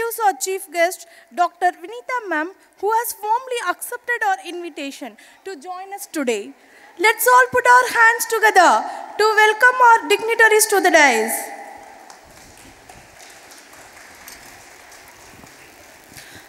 introduce our chief guest, Dr. Vinitha ma'am, who has warmly accepted our invitation to join us today. Let's all put our hands together to welcome our dignitaries to the dais.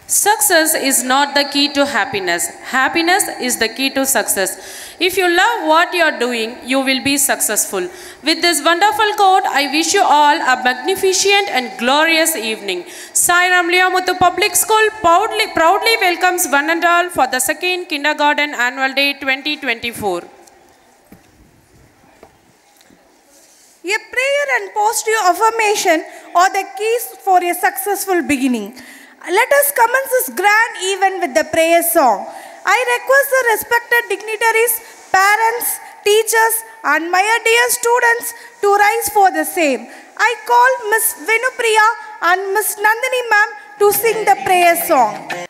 Success is not the key to happiness. Happiness is the key to success. If you love what you are doing, you will be successful. With this wonderful quote, I wish you all a magnificent and glorious evening. Sairam Leo Muthu Public School proudly welcomes one and all for the second Kindergarten Annual Day 2024. A prayer and positive affirmation are the keys for a successful beginning. Let us commence this grand event with the prayer song. I request the respected dignitaries, parents, teachers and my dear students to rise for the same. I call Miss Venupriya and Miss Nandini ma'am to sing the prayer song.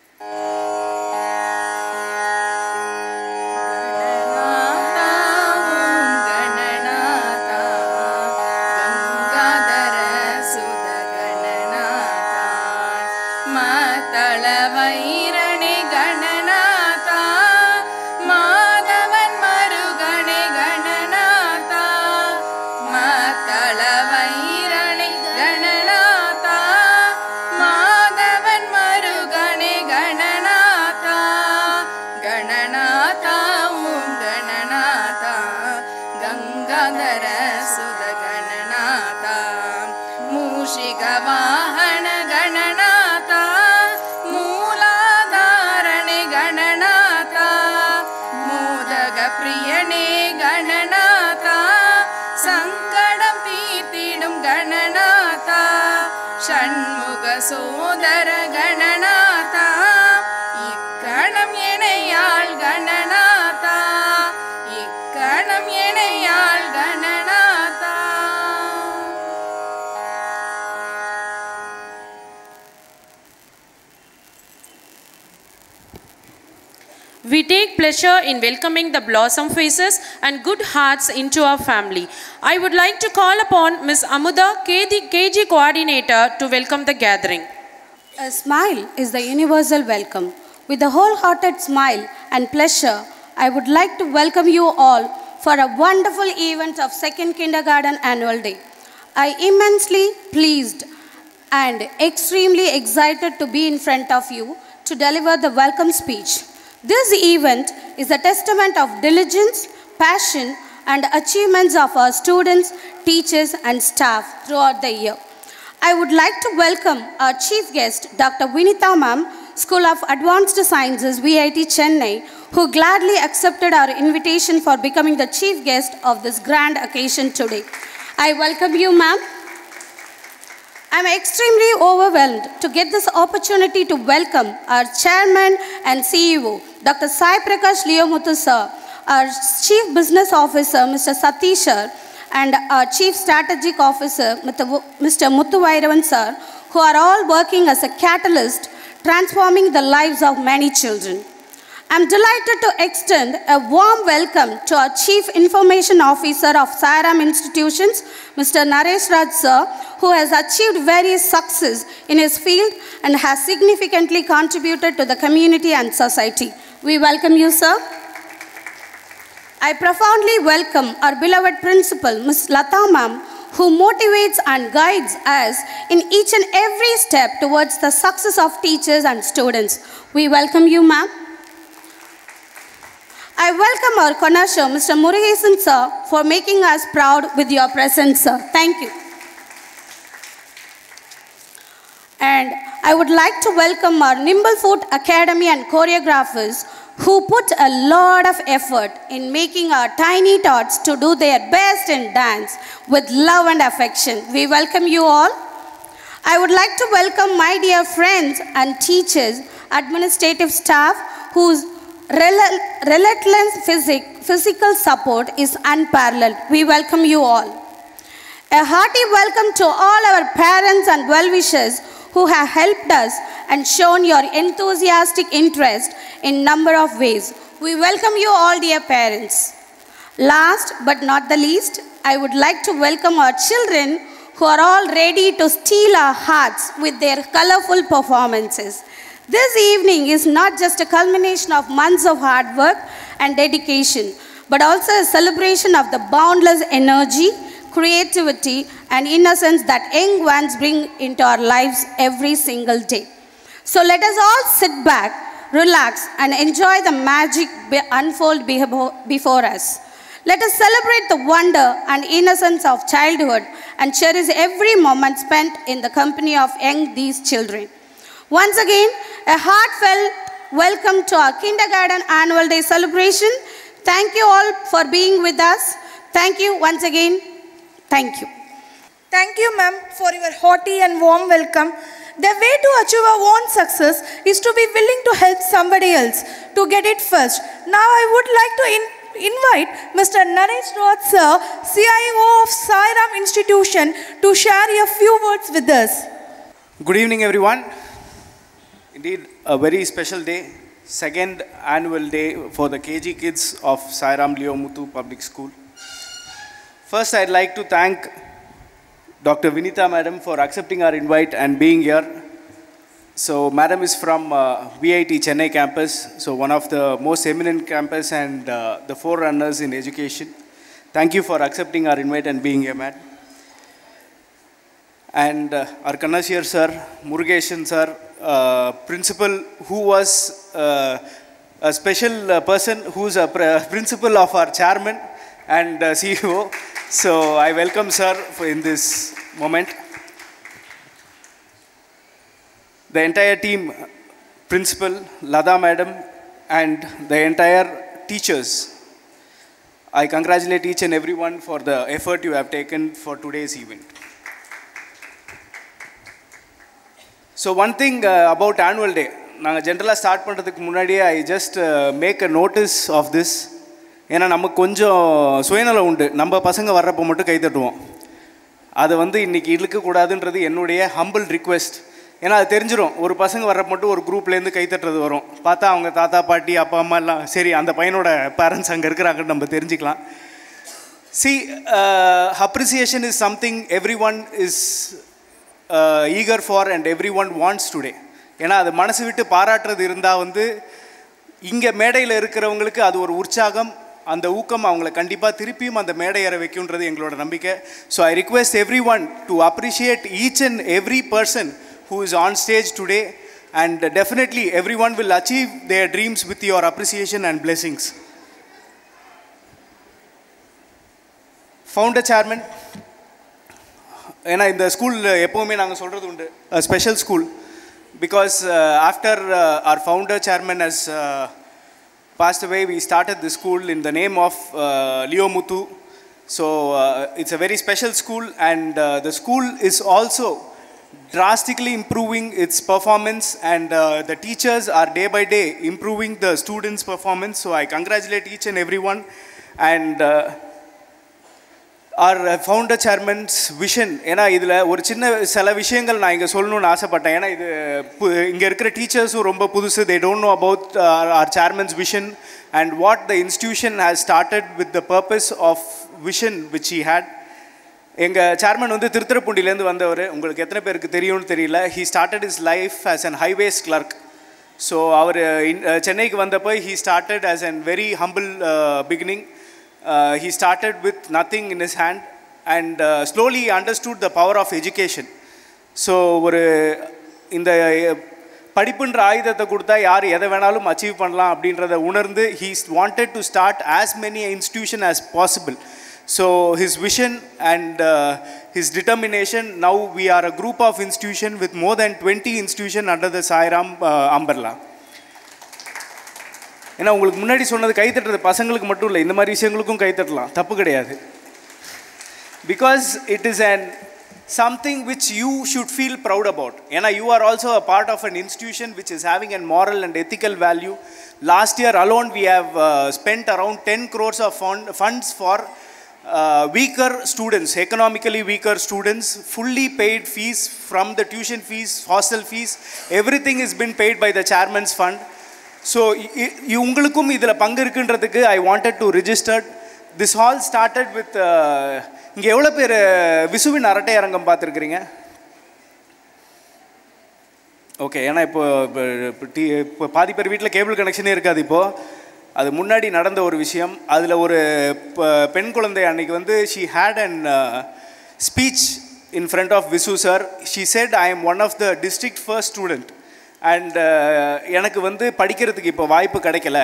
சோதர கணநாதா இக்கணம் எனையாள் கணநாதா இக்கணம் எனையாள் கணநாதா. We take pleasure in welcoming the blossom faces and good hearts into our family. I would like to call upon Ms. Amuda, KG Coordinator, to welcome the gathering. A smile is the universal welcome. With a wholehearted smile and pleasure, I would like to welcome you all for a wonderful event of Second Kindergarten Annual Day. I am immensely pleased and extremely excited to be in front of you to deliver the welcome speech. This event is a testament of diligence, passion, and achievements of our students, teachers, and staff throughout the year. I would like to welcome our chief guest, Dr. Vinitha ma'am, School of Advanced Sciences, VIT Chennai, who gladly accepted our invitation for becoming the chief guest of this grand occasion today. I welcome you, ma'am. I'm extremely overwhelmed to get this opportunity to welcome our chairman and CEO, Dr. Sai Prakash Leo Muthu sir, our Chief Business Officer, Mr. Satish sir, and our Chief Strategic Officer, Mr. Muthuvairavan sir, who are all working as a catalyst, transforming the lives of many children. I am delighted to extend a warm welcome to our Chief Information Officer of Sairam Institutions, Mr. Naresh Raj sir, who has achieved various success in his field and has significantly contributed to the community and society. We welcome you, sir. I profoundly welcome our beloved principal, Ms. Latha ma'am, who motivates and guides us in each and every step towards the success of teachers and students. We welcome you, ma'am. I welcome our connoisseur, Mr. Murugesan sir, for making us proud with your presence, sir. Thank you. And I would like to welcome our Nimble Food Academy and choreographers, who put a lot of effort in making our tiny tots to do their best in dance with love and affection. We welcome you all. I would like to welcome my dear friends and teachers, administrative staff, whose relentless physical support is unparalleled. We welcome you all. A hearty welcome to all our parents and well-wishers who have helped us and shown your enthusiastic interest in number of ways. We welcome you all, dear parents. Last but not the least, I would like to welcome our children who are all ready to steal our hearts with their colorful performances. This evening is not just a culmination of months of hard work and dedication, but also a celebration of the boundless energy, creativity, and innocence that young ones bring into our lives every single day. So let us all sit back, relax, and enjoy the magic unfold before us. Let us celebrate the wonder and innocence of childhood and cherish every moment spent in the company of young these children. Once again, a heartfelt welcome to our Kindergarten Annual Day celebration. Thank you all for being with us. Thank you once again. Thank you. Thank you, ma'am, for your hearty and warm welcome. The way to achieve our own success is to be willing to help somebody else to get it first. Now I would like to invite Mr. Naresh Raj sir, CIO of Sairam Institution, to share a few words with us. Good evening, everyone. Indeed, a very special day, second annual day for the KG kids of Sairam Leo Muthu Public School. First, I'd like to thank Dr. Vinitha madam for accepting our invite and being here. So madam is from VIT Chennai campus, so one of the most eminent campus and the forerunners in education. Thank you for accepting our invite and being here, madam. And our Kannasir sir, Murugesan sir, principal who was a special person who's a principal of our chairman and CEO. So I welcome sir in this moment. The entire team, Principal, Latha madam, and the entire teachers, I congratulate each and everyone for the effort you have taken for today's event. So one thing about annual day, I just make a notice of this. Humble request. ஏன்னா அது தெரிஞ்சிடும், ஒரு பசங்க வர்ற மட்டும் ஒரு குரூப்லேருந்து கைத்தட்டுறது வரும். பார்த்தா அவங்க தாத்தா பாட்டி அப்பா அம்மா எல்லாம் சரி அந்த பையனோட பேரண்ட்ஸ் அங்கே இருக்கிறாங்கன்னு நம்ம தெரிஞ்சுக்கலாம். See, appreciation is something everyone is eager for and everyone wants today. ஏன்னா அது மனசு விட்டு பாராட்டுறது இருந்தால் வந்து இங்கே மேடையில் இருக்கிறவங்களுக்கு அது ஒரு உற்சாகம், அந்த ஊக்கம் அவங்கள கண்டிப்பாக திருப்பியும் அந்த மேடை ஏற வைக்கும்ன்றது எங்களோட நம்பிக்கை. So I request every one to appreciate each and every person who is on stage today, and definitely everyone will achieve their dreams with your appreciation and blessings. Founder Chairman, and in the school, a special school, because after our founder chairman has passed away, we started the school in the name of Leo Muthu. So it's a very special school, and the school is also drastically improving its performance, and the teachers are day by day improving the students' performance. So I congratulate each and everyone, and our founder chairman's vision. ஏன்னா இதில் ஒரு சின்ன சில விஷயங்கள் நான் இங்கே சொல்லணும்னு ஆசைப்பட்டேன். ஏன்னா இது இங்கே இருக்கிற டீச்சர்ஸும் ரொம்ப புதுசு. They don't know about our chairman's vision and what the institution has started with the purpose of vision which he had. எங்கள் சேர்மன் வந்து திருத்துறைப்பூண்டிலேருந்து வந்தவர், உங்களுக்கு எத்தனை பேருக்கு தெரியும்னு தெரியல. He started his life as an highways clerk. So அவர் சென்னைக்கு வந்தப்போ he started as an very humble beginning. He started with nothing in his hand, and slowly understood the power of education. So ஒரு இந்த படிப்புன்ற ஆயுதத்தை கொடுத்தா யார் எதை வேணாலும் அச்சீவ் பண்ணலாம் அப்படின்றத உணர்ந்து he wanted to start as many institution as possible. So his vision and his determination, now we are a group of institutions with more than 20 institutions under the Sairam umbrella. ஏன்னா உங்களுக்கு முன்னாடி சொன்னது கை தட்டுறது பசங்களுக்கு மட்டும் இல்லை, இந்த மாதிரி விஷயங்களுக்கும் கை தட்டலாம், தப்பு கிடையாது. Because it is an something which you should feel proud about. ஏன்னா you are also a part of an institution which is having a moral and ethical value. Last year alone we have spent around 10 crores of funds for weaker students, economically weaker students, fully paid fees from the tuition fees, hostel fees, everything has been paid by the chairman's fund. So, I wanted to register This all started with inge evlo per visuvin aratai arangam paathirukkinga. Okay, ena ipo paadi per veetla cable connection e irukadu ipo. அது முன்னாடி நடந்த ஒரு விஷயம். அதுல ஒரு பெண் குழந்தை அன்னைக்கு வந்து she had an speech in front of Visu sir. She said I am one of the district first student and எனக்கு வந்து படிக்கிறதுக்கு இப்போ வாய்ப்பு கிடைக்கல.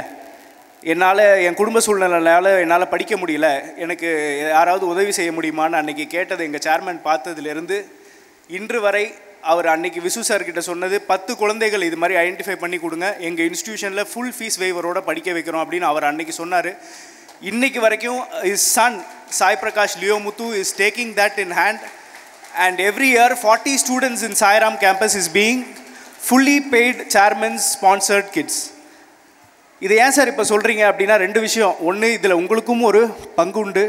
என்னால் என் குடும்ப சூழ்நிலையால் என்னால் படிக்க முடியல. எனக்கு யாராவது உதவி செய்ய முடியுமான்னு அன்றைக்கி கேட்டது எங்கள் சேர்மன் பார்த்ததுலேருந்து இன்று வரை அவர் அன்றைக்கி விசு சார்கிட்ட சொன்னது 10 குழந்தைகள் இது மாதிரி ஐடென்டிஃபை பண்ணி கொடுங்க, எங்கள் இன்ஸ்டியூஷனில் ஃபுல் ஃபீஸ் வேவரோடு படிக்க வைக்கிறோம் அப்படின்னு அவர் அன்றைக்கி சொன்னார். இன்றைக்கி வரைக்கும் is son Sai Prakash Leo Muthu is taking that in hand and every year 40 students in Sairam campus is being fully paid chairman sponsored kids. இது ஏன் சார் இப்போ சொல்கிறீங்க அப்படின்னா 2 விஷயம். ஒன்று, இதில் உங்களுக்கும் ஒரு பங்கு உண்டு.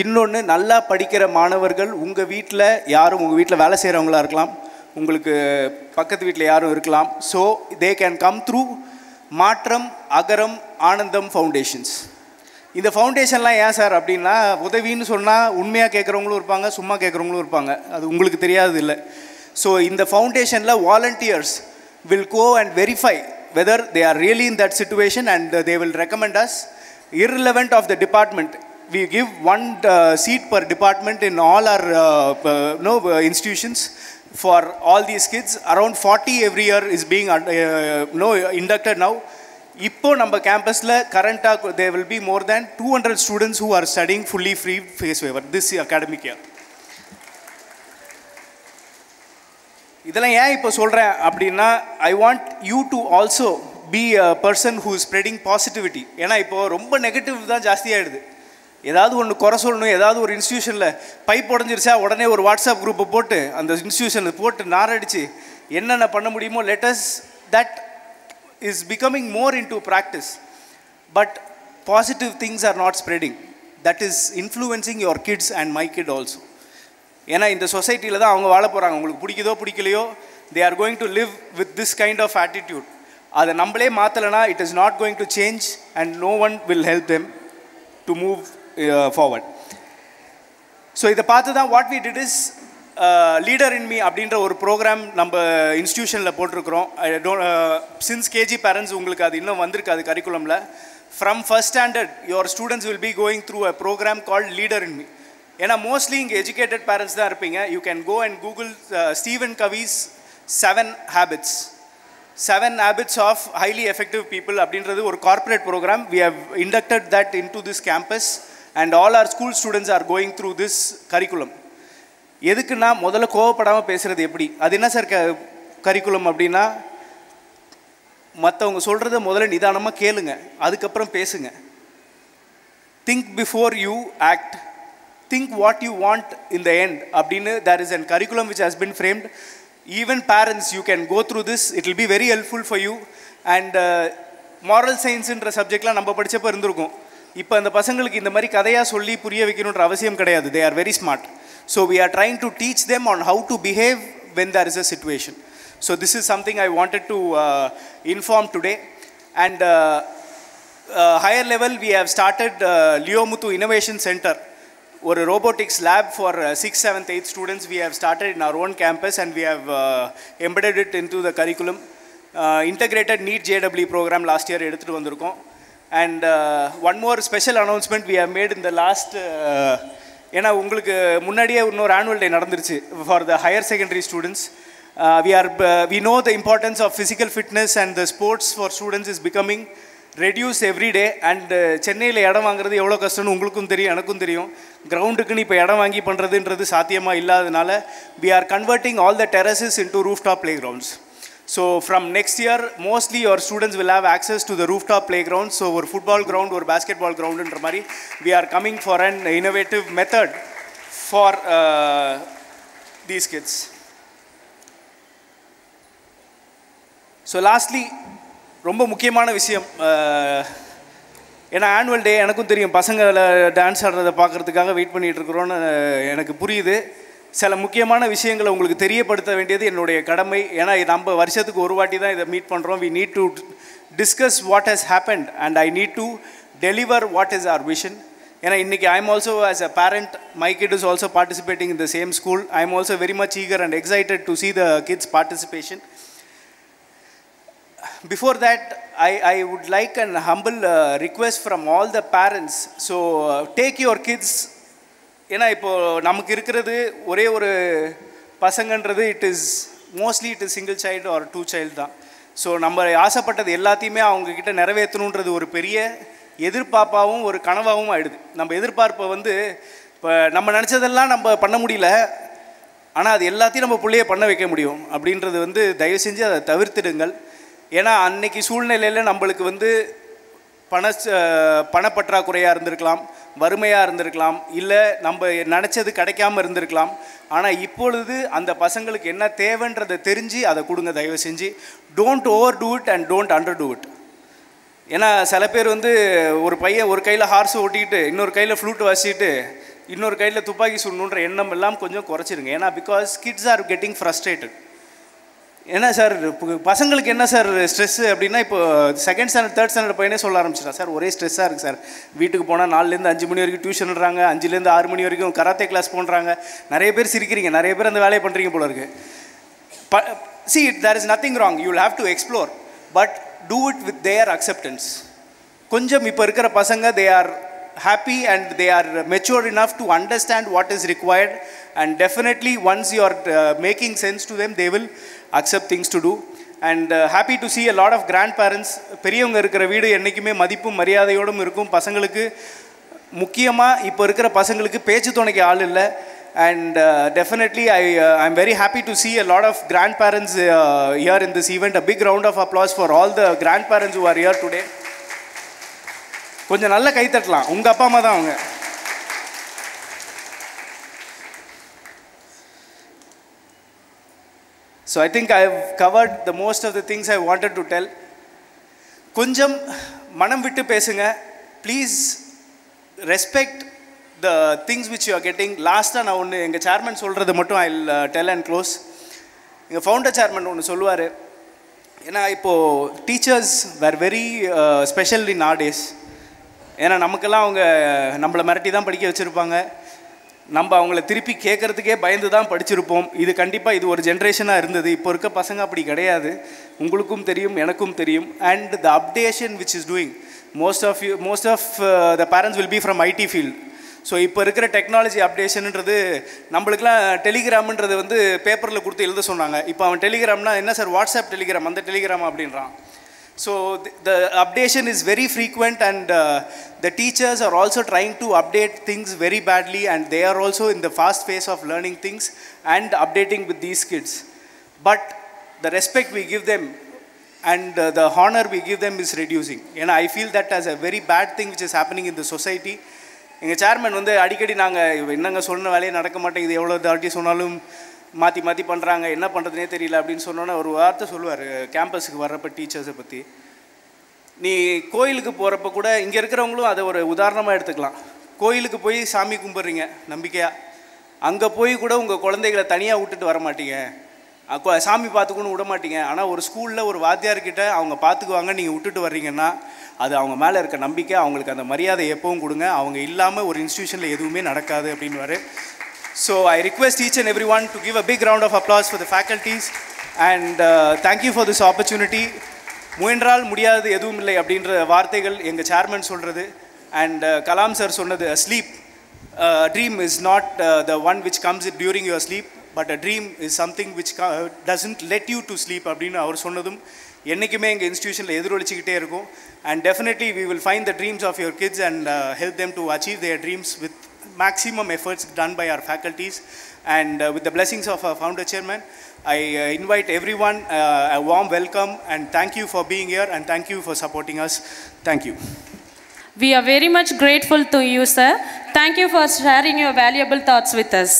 இன்னொன்று, நல்லா படிக்கிற மாணவர்கள் உங்கள் வீட்டில் யாரும் உங்கள் வீட்டில் வேலை செய்கிறவங்களா இருக்கலாம், உங்களுக்கு பக்கத்து வீட்டில் யாரும் இருக்கலாம். So they can come through Maatram Agaram ஆனந்தம் ஃபவுண்டேஷன்ஸ். இந்த ஃபவுண்டேஷன்லாம் ஏன் சார் அப்படின்னா, உதவின்னு சொன்னால் உண்மையாக கேட்குறவங்களும் இருப்பாங்க, சும்மா கேட்குறவங்களும் இருப்பாங்க, அது உங்களுக்கு தெரியாது இல்லை. ஸோ இந்த ஃபவுண்டேஷனில் volunteers will go and verify whether they are really in that situation and they will recommend us irrelevant of the department. We give 1 seat per department in all our institutions for all these kids. Around 40 every year is being inducted now. Ippo நம்ம கேம்பஸில் கரண்டாக there will be more than 200 students who are studying fully free face waiver this academic year. இதெல்லாம் ஏன் இப்போ சொல்கிறேன் அப்படின்னா, I want you to also be a person who spreading positivity. ஏன்னா இப்போது ரொம்ப negative தான் ஜாஸ்தியாகிடுது. ஏதாவது ஒன்று குறை சொல்லணும், ஏதாவது ஒரு இன்ஸ்டியூஷனில் பைப் உடஞ்சிருச்சா உடனே ஒரு வாட்ஸ்அப் குரூப்பை போட்டு அந்த இன்ஸ்டியூஷனை போட்டு நாரடிச்சு என்னென்ன பண்ண முடியுமோ lettuce. That is becoming more in to practice. But positive things are not spreading. That is influencing your kids and my kid also. ஏன்னா இந்த சொசைட்டியில் தான் அவங்க வாழ போகிறாங்க. உங்களுக்கு பிடிக்குதோ பிடிக்கலையோ they are going to live with this kind of attitude. அதை நம்மளே மாற்றலைன்னா it is not going to change and no one will help them to move forward. So இதை பார்த்து தான் what we did is leader in me அப்படின்ற ஒரு programme நம்ம இன்ஸ்டியூஷனில் போட்டிருக்கிறோம். I don't since KG parents உங்களுக்கு அது இன்னும் வந்திருக்காது கரிக்குலமில். From first standard your students will be going through a program called leader in me. ஏன்னா மோஸ்ட்லி இங்கே எஜுகேட்டட் பேரண்ட்ஸ் தான் இருப்பீங்க. You can go and Google Steven Covey's 7 Habits. 7 Habits of highly effective people அப்படின்றது ஒரு corporate programme. We have inducted that in to this campus and all our school students are going through this curriculum. எதுக்குன்னா முதல்ல கோவப்படாமல் பேசுகிறது எப்படி, அது என்ன sir curriculum அப்படின்னா, மற்றவங்க சொல்கிறத முதல்ல நிதானமாக கேளுங்க, அதுக்கப்புறம் பேசுங்க. Think before you act. Think what you want in the end. Abdina, there is a curriculum which has been framed. Even parents, you can go through this. It will be very helpful for you. And moral science என்ற சப்ஜெக்ட்லாம் நம்ம படிச்சப்ப இருந்திருக்கும். இப்போ அந்த பசங்களுக்கு இந்த மாதிரி கதையாக சொல்லி புரிய வைக்கணுன்ற அவசியம் கிடையாது. They are very smart. So we are trying to teach them on how to behave when there is a situation. So this is something I wanted to inform today. And higher level, we have started Leo Muthu Innovation Center. ஒரு robotics lab for 6th, 7th, 8th students we have started in our own campus and we have embedded it into the curriculum. Integrated NEET JEE program last year எடுத்துட்டு வந்திருக்கோம். And one more special announcement we have made in the last, ஏன்னா உங்களுக்கு முன்னாடியே இன்னொரு annual day நடந்துருச்சு for the higher secondary students. We know the importance of physical fitness and the sports for students is becoming reduced every day. And சென்னையில் இடம் வாங்குறது எவ்வளோ கஷ்டம்னு உங்களுக்கும் தெரியும், எனக்கும் தெரியும். கிரவுண்டுக்குன்னு இப்போ இடம் வாங்கி பண்ணுறதுன்றது சாத்தியமாக இல்லாதனால we are converting all the terraces into rooftop playgrounds. So from next year mostly your students will have access to the rooftop playgrounds. So ஒரு football ground, ஒரு basketball groundன்ற மாதிரி we are coming for an innovative method for these kids. So lastly, ரொம்ப முக்கியமான விஷயம். ஏன்னா annual day எனக்கும் தெரியும், பசங்களை டான்ஸ் ஆடுறதை பார்க்குறதுக்காக வெயிட் பண்ணிகிட்ருக்குறோன்னு எனக்கு புரியுது. சில முக்கியமான விஷயங்களை உங்களுக்கு தெரியப்படுத்த வேண்டியது என்னுடைய கடமை. ஏன்னா நம்ம வருஷத்துக்கு ஒரு வாட்டி தான் இதை மீட் பண்ணுறோம். We need to discuss what has happened and I need to deliver what is our vision. I'm also, as a parent, my kid is also participating in the same school. I'm also very much eager and excited to see the kids' participation. Before that, I would like an humble request from all the parents. So, take your kids. Mostly it is single child or two child. So, number ஆசைப்பட்டது எல்லாத்தையுமே அவங்க கிட்ட நிறைவேற்றணும்ன்றது ஒரு பெரிய எதிர்பார்ப்பாவும் ஒரு கனவாவும் ஆயிடுது. நம்ம எதிர்பார்ப்பை வந்து இப்போ நம்ம நினச்சதெல்லாம் நம்ம பண்ண முடியல, ஆனால் அது எல்லாத்தையும் நம்ம பிள்ளைய பண்ண வைக்க முடியும் அப்படின்றது வந்து தயவு செஞ்சு அதை தவிர்த்திடுங்கள். ஏன்னா அன்னைக்கு சூழ்நிலையில் நம்மளுக்கு வந்து பணப்பற்றாக்குறையாக இருந்திருக்கலாம், வறுமையாக இருந்திருக்கலாம், இல்லை நம்ம நினச்சது கிடைக்காமல் இருந்திருக்கலாம். ஆனால் இப்பொழுது அந்த பசங்களுக்கு என்ன தேவைன்றதை தெரிஞ்சு அதை கொடுங்க தயவு செஞ்சு. Don't overdo it and don't underdo it. ஏன்னா சில பேர் வந்து ஒரு பையன் ஒரு கையில் ஹார்ஸ் ஓட்டிக்கிட்டு இன்னொரு கையில் ஃப்ளூட் வாசிட்டு இன்னொரு கையில் துப்பாக்கி சுடணுன்ற எண்ணம் எல்லாம் கொஞ்சம் குறைச்சிருங்க. ஏன்னா because kids are getting frustrated. என்ன சார் பசங்களுக்கு என்ன சார் ஸ்ட்ரெஸ்ஸு அப்படின்னா, இப்போ செகண்ட் ஸ்டாண்டர்ட் தேர்ட் ஸ்டாண்டர்ட் பையனே சொல்ல ஆரம்பிச்சிட்டா, சார் ஒரே ஸ்ட்ரெஸ்ஸாக இருக்குது சார், வீட்டுக்கு போனால் 4லேருந்து 5 மணி வரைக்கும் டியூஷன்றாங்க, 5லேருந்து 6 மணி வரைக்கும் கராத்தே கிளாஸ் போன்றாங்க. நிறைய பேர் சிரிக்கிறீங்க, நிறைய பேர் அந்த வேலையை பண்ணுறீங்க போல இருக்குது. See it there is nothing wrong, you will have to explore, but do it with their acceptance. Konjam ipo irukra pasanga, they are happy and they are mature enough to understand what is required, and definitely once you are making sense to them, they will accept things to do. And happy to see a lot of grandparents. Periyavanga irukra veedu ennikume madipum mariyadaiyodum irukum. Pasangalukku mukkiyama ipo irukra pasangalukku peju thonaiku aal illa. And definitely I'm very happy to see a lot of grandparents here in this event. A big round of applause for all the grandparents who are here today. Konjam nalla kai thattalam, unga appa amma dhaan avanga. So I think I have covered the most of the things I wanted to tell. Konjam manam vittu pesunga, please respect the things which you are getting. Last நான் ஒன்று எங்கள் chairman சொல்கிறது மட்டும் I'll tell and close. எங்கள் founder chairman ஒன்று சொல்லுவார். ஏன்னா இப்போது teachers were very special in our days. ஏன்னா நமக்கெல்லாம் அவங்க நம்மளை மிரட்டி தான் படிக்க வச்சுருப்பாங்க, நம்ம அவங்கள திருப்பி கேட்குறதுக்கே பயந்து தான் படிச்சிருப்போம். இது கண்டிப்பாக இது ஒரு ஜென்ரேஷனாக இருந்தது. இப்போ இருக்க பசங்க அப்படி கிடையாது, உங்களுக்கும் தெரியும் எனக்கும் தெரியும். And the updation which is doing most of the parents will be from IT field. So இப்போ இருக்கிற டெக்னாலஜி அப்டேஷனுன்றது, நம்மளுக்கெலாம் டெலிகிராம்ன்றது வந்து பேப்பரில் கொடுத்து எழுத சொன்னாங்க. இப்போ அவன் டெலிகிராம்னா என்ன சார், வாட்ஸ்அப் டெலிகிராம், அந்த டெலிகிராம் அப்படின்றான். So the updation is very frequent and the teachers are also trying to update things very badly, and they are also in the fast phase of learning things and updating with these kids. But the respect we give them and the honor we give them is reducing. ஏன்னா I feel that as a very bad thing which is happening in the society. எங்கள் chairman வந்து அடிக்கடி நாங்கள் என்னங்க சொன்ன வேலையே நடக்க மாட்டேங்குது, எவ்வளோ தாட்டி சொன்னாலும் மாற்றி மாற்றி பண்ணுறாங்க, என்ன பண்ணுறதுனே தெரியல அப்படின்னு சொன்னோன்னா ஒரு வார்த்தை சொல்லுவார் கேம்பஸுக்கு வர்றப்போ டீச்சர்ஸை பற்றி. நீ கோயிலுக்கு போகிறப்ப கூட இங்கே இருக்கிறவங்களும் அதை ஒரு உதாரணமாக எடுத்துக்கலாம். கோயிலுக்கு போய் சாமி கும்பிட்றீங்க நம்பிக்கையாக, அங்கே போய் கூட உங்கள் குழந்தைகளை தனியாக விட்டுட்டு வர மாட்டீங்க, சாமி பார்த்துக்கணுன்னு விட மாட்டீங்க. ஆனால் ஒரு ஸ்கூலில் ஒரு வாத்தியார்கிட்ட அவங்க பார்த்துக்குவாங்க, நீங்கள் விட்டுட்டு வர்றீங்கன்னா அது அவங்க மேலே இருக்க நம்பிக்கை. அவங்களுக்கு அந்த மரியாதை எப்பவும் கொடுங்க, அவங்க இல்லாமல் ஒரு இன்ஸ்டியூஷனில் எதுவுமே நடக்காது அப்படின்வாரு. So I request each and every one to give a big round of applause for the faculties and thank you for this opportunity. முயன்றால் முடியாது எதுவும் இல்லை அப்படின்ற வார்த்தைகள் எங்கள் சேர்மன் சொல்கிறது. அண்ட் கலாம் சார் சொன்னது, sleep dream is not the one which comes it during your sleep, but a dream is something which doesn't let you to sleep அப்படின்னு அவர் சொன்னதும் என்றைக்குமே எங்கள் இன்ஸ்டியூஷனில் எதிரொலிச்சிக்கிட்டே இருக்கும். And definitely we will find the dreams of your kids and help them to achieve their dreams with maximum efforts done by our faculties. And with the blessings of our founder chairman, I invite everyone a warm welcome, and thank you for being here and thank you for supporting us. Thank you. We are very much grateful to you, sir. Thank you for sharing your valuable thoughts with us.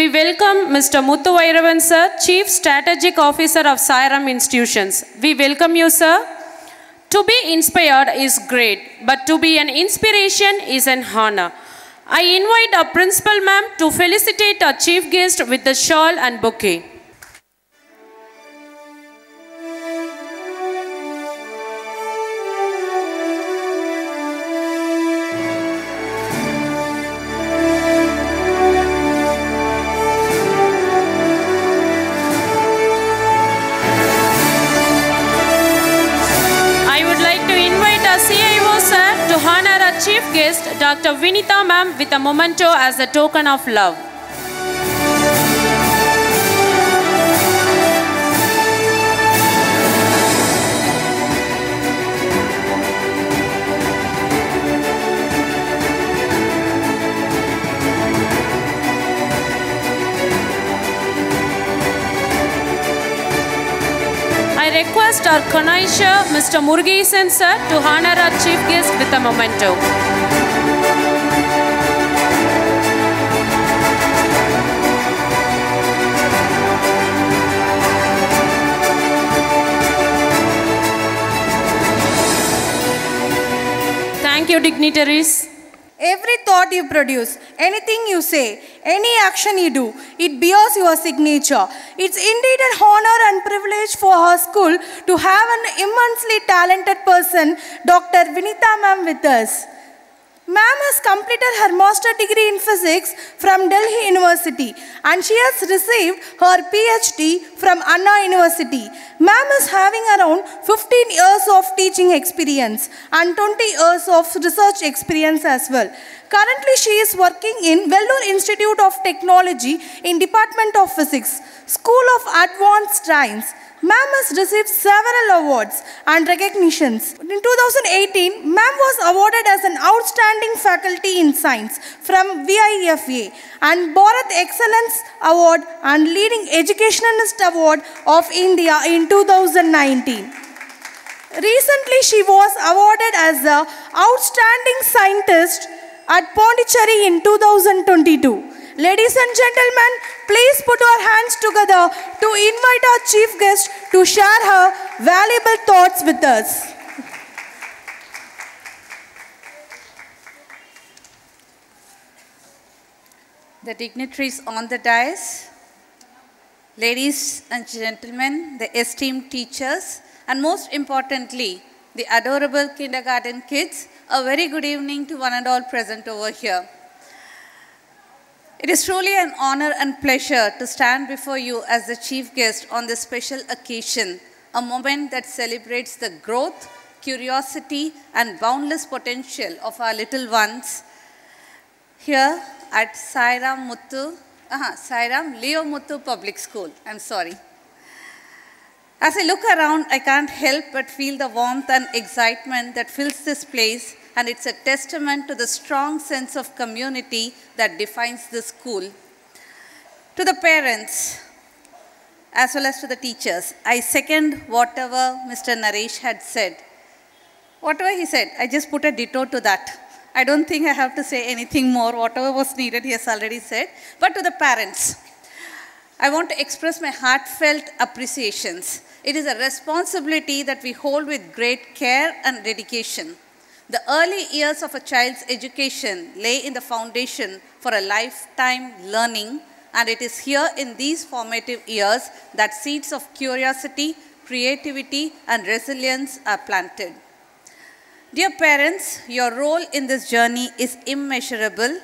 We welcome Mr. Muthuvairavan, sir, Chief Strategic Officer of Sairam Institutions. We welcome you, sir. To be inspired is great, but to be an inspiration is an honor. I invite our principal ma'am to felicitate our chief guest with the shawl and bouquet. honor our chief guest, Dr. Vinitha ma'am, with a memento as a token of love. I request our connoisseur, Mr. Murugesan sir, to honor our chief guest with a memento. Thank you, dignitaries. Every thought you produce, anything you say, any action you do, it bears your signature. It's indeed an honor and privilege for our school to have an immensely talented person, Dr. Vinitha ma'am, with us. Ma'am has completed her master's degree in physics from Delhi University and she has received her PhD from Anna University. Ma'am is having around 15 years of teaching experience and 20 years of research experience as well. Currently, she is working in Vellore Institute of Technology in Department of Physics, School of Advanced Science. Ma'am has received several awards and recognitions. In 2018, ma'am was awarded as an outstanding faculty in science from VIFA and Bharat Excellence Award and Leading Educationalist Award of India in 2019. Recently, she was awarded as an outstanding scientist at Pondicherry in 2022. Ladies and gentlemen, please put our hands together to invite our chief guest to share her valuable thoughts with us. The dignitaries on the dais, ladies and gentlemen, the esteemed teachers, and most importantly, the adorable kindergarten kids, a very good evening to one and all present over here. It is truly an honor and pleasure to stand before you as the chief guest on this special occasion, a moment that celebrates the growth, curiosity, and boundless potential of our little ones. Here at Sairam Leo Muthu Public School, I'm sorry. As I look around, I can't help but feel the warmth and excitement that fills this place, and it's a testament to the strong sense of community that defines this school. To the parents, as well as to the teachers, I second whatever Mr. Naresh had said. Whatever he said, I just put a ditto to that. I don't think I have to say anything more. Whatever was needed, he has already said. But to the parents, I want to express my heartfelt appreciations. It is a responsibility that we hold with great care and dedication. The early years of a child's education lay in the foundation for a lifetime learning, and it is here in these formative years that seeds of curiosity, creativity, and resilience are planted. Dear parents, your role in this journey is immeasurable.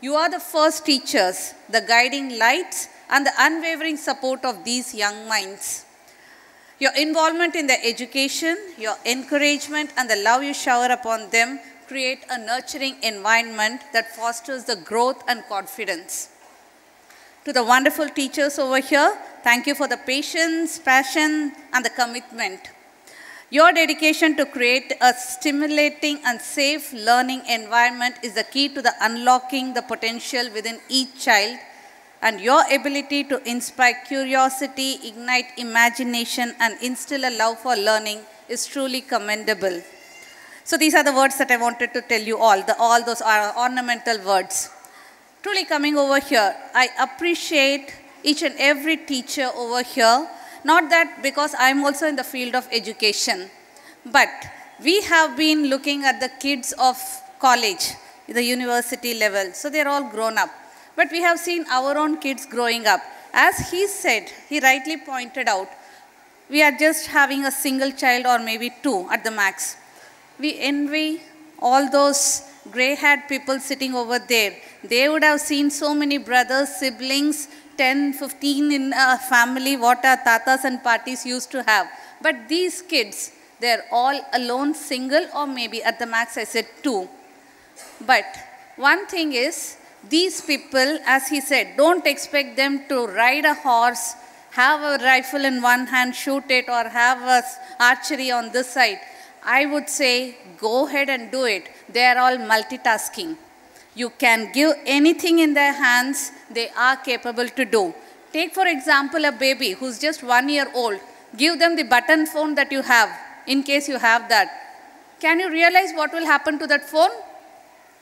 You are the first teachers, the guiding lights, and the unwavering support of these young minds. Your involvement in their education, your encouragement, and the love you shower upon them create a nurturing environment that fosters the growth and confidence. To the wonderful teachers over here, thank you for the patience, passion, and the commitment. Your dedication to create a stimulating and safe learning environment is the key to the unlocking the potential within each child, and your ability to inspire curiosity, ignite imagination, and instill a love for learning is truly commendable. So these are the words that I wanted to tell you all, all those are ornamental words. Truly coming over here, I appreciate each and every teacher over here, not that because I'm also in the field of education, but we have been looking at the kids of college, the university level, so they're all grown up. But we have seen our own kids growing up. As he said, he rightly pointed out, we are just having a single child or maybe two at the max. We envy all those grey-haired people sitting over there. They would have seen so many brothers, siblings, 10, 15 in a family, what our tatas and parties used to have. But these kids, They are all alone, single, or maybe at the max I said two. But one thing is, these people, as he said, don't expect them to ride a horse, have a rifle in one hand, shoot it, or have a archery on this side. I would say, go ahead and do it. They are all multitasking. You can give anything in their hands, they are capable to do. Take, for example, a baby who's just 1 year old. Give them the button phone that you have, in case you have that. Can you realize what will happen to that phone?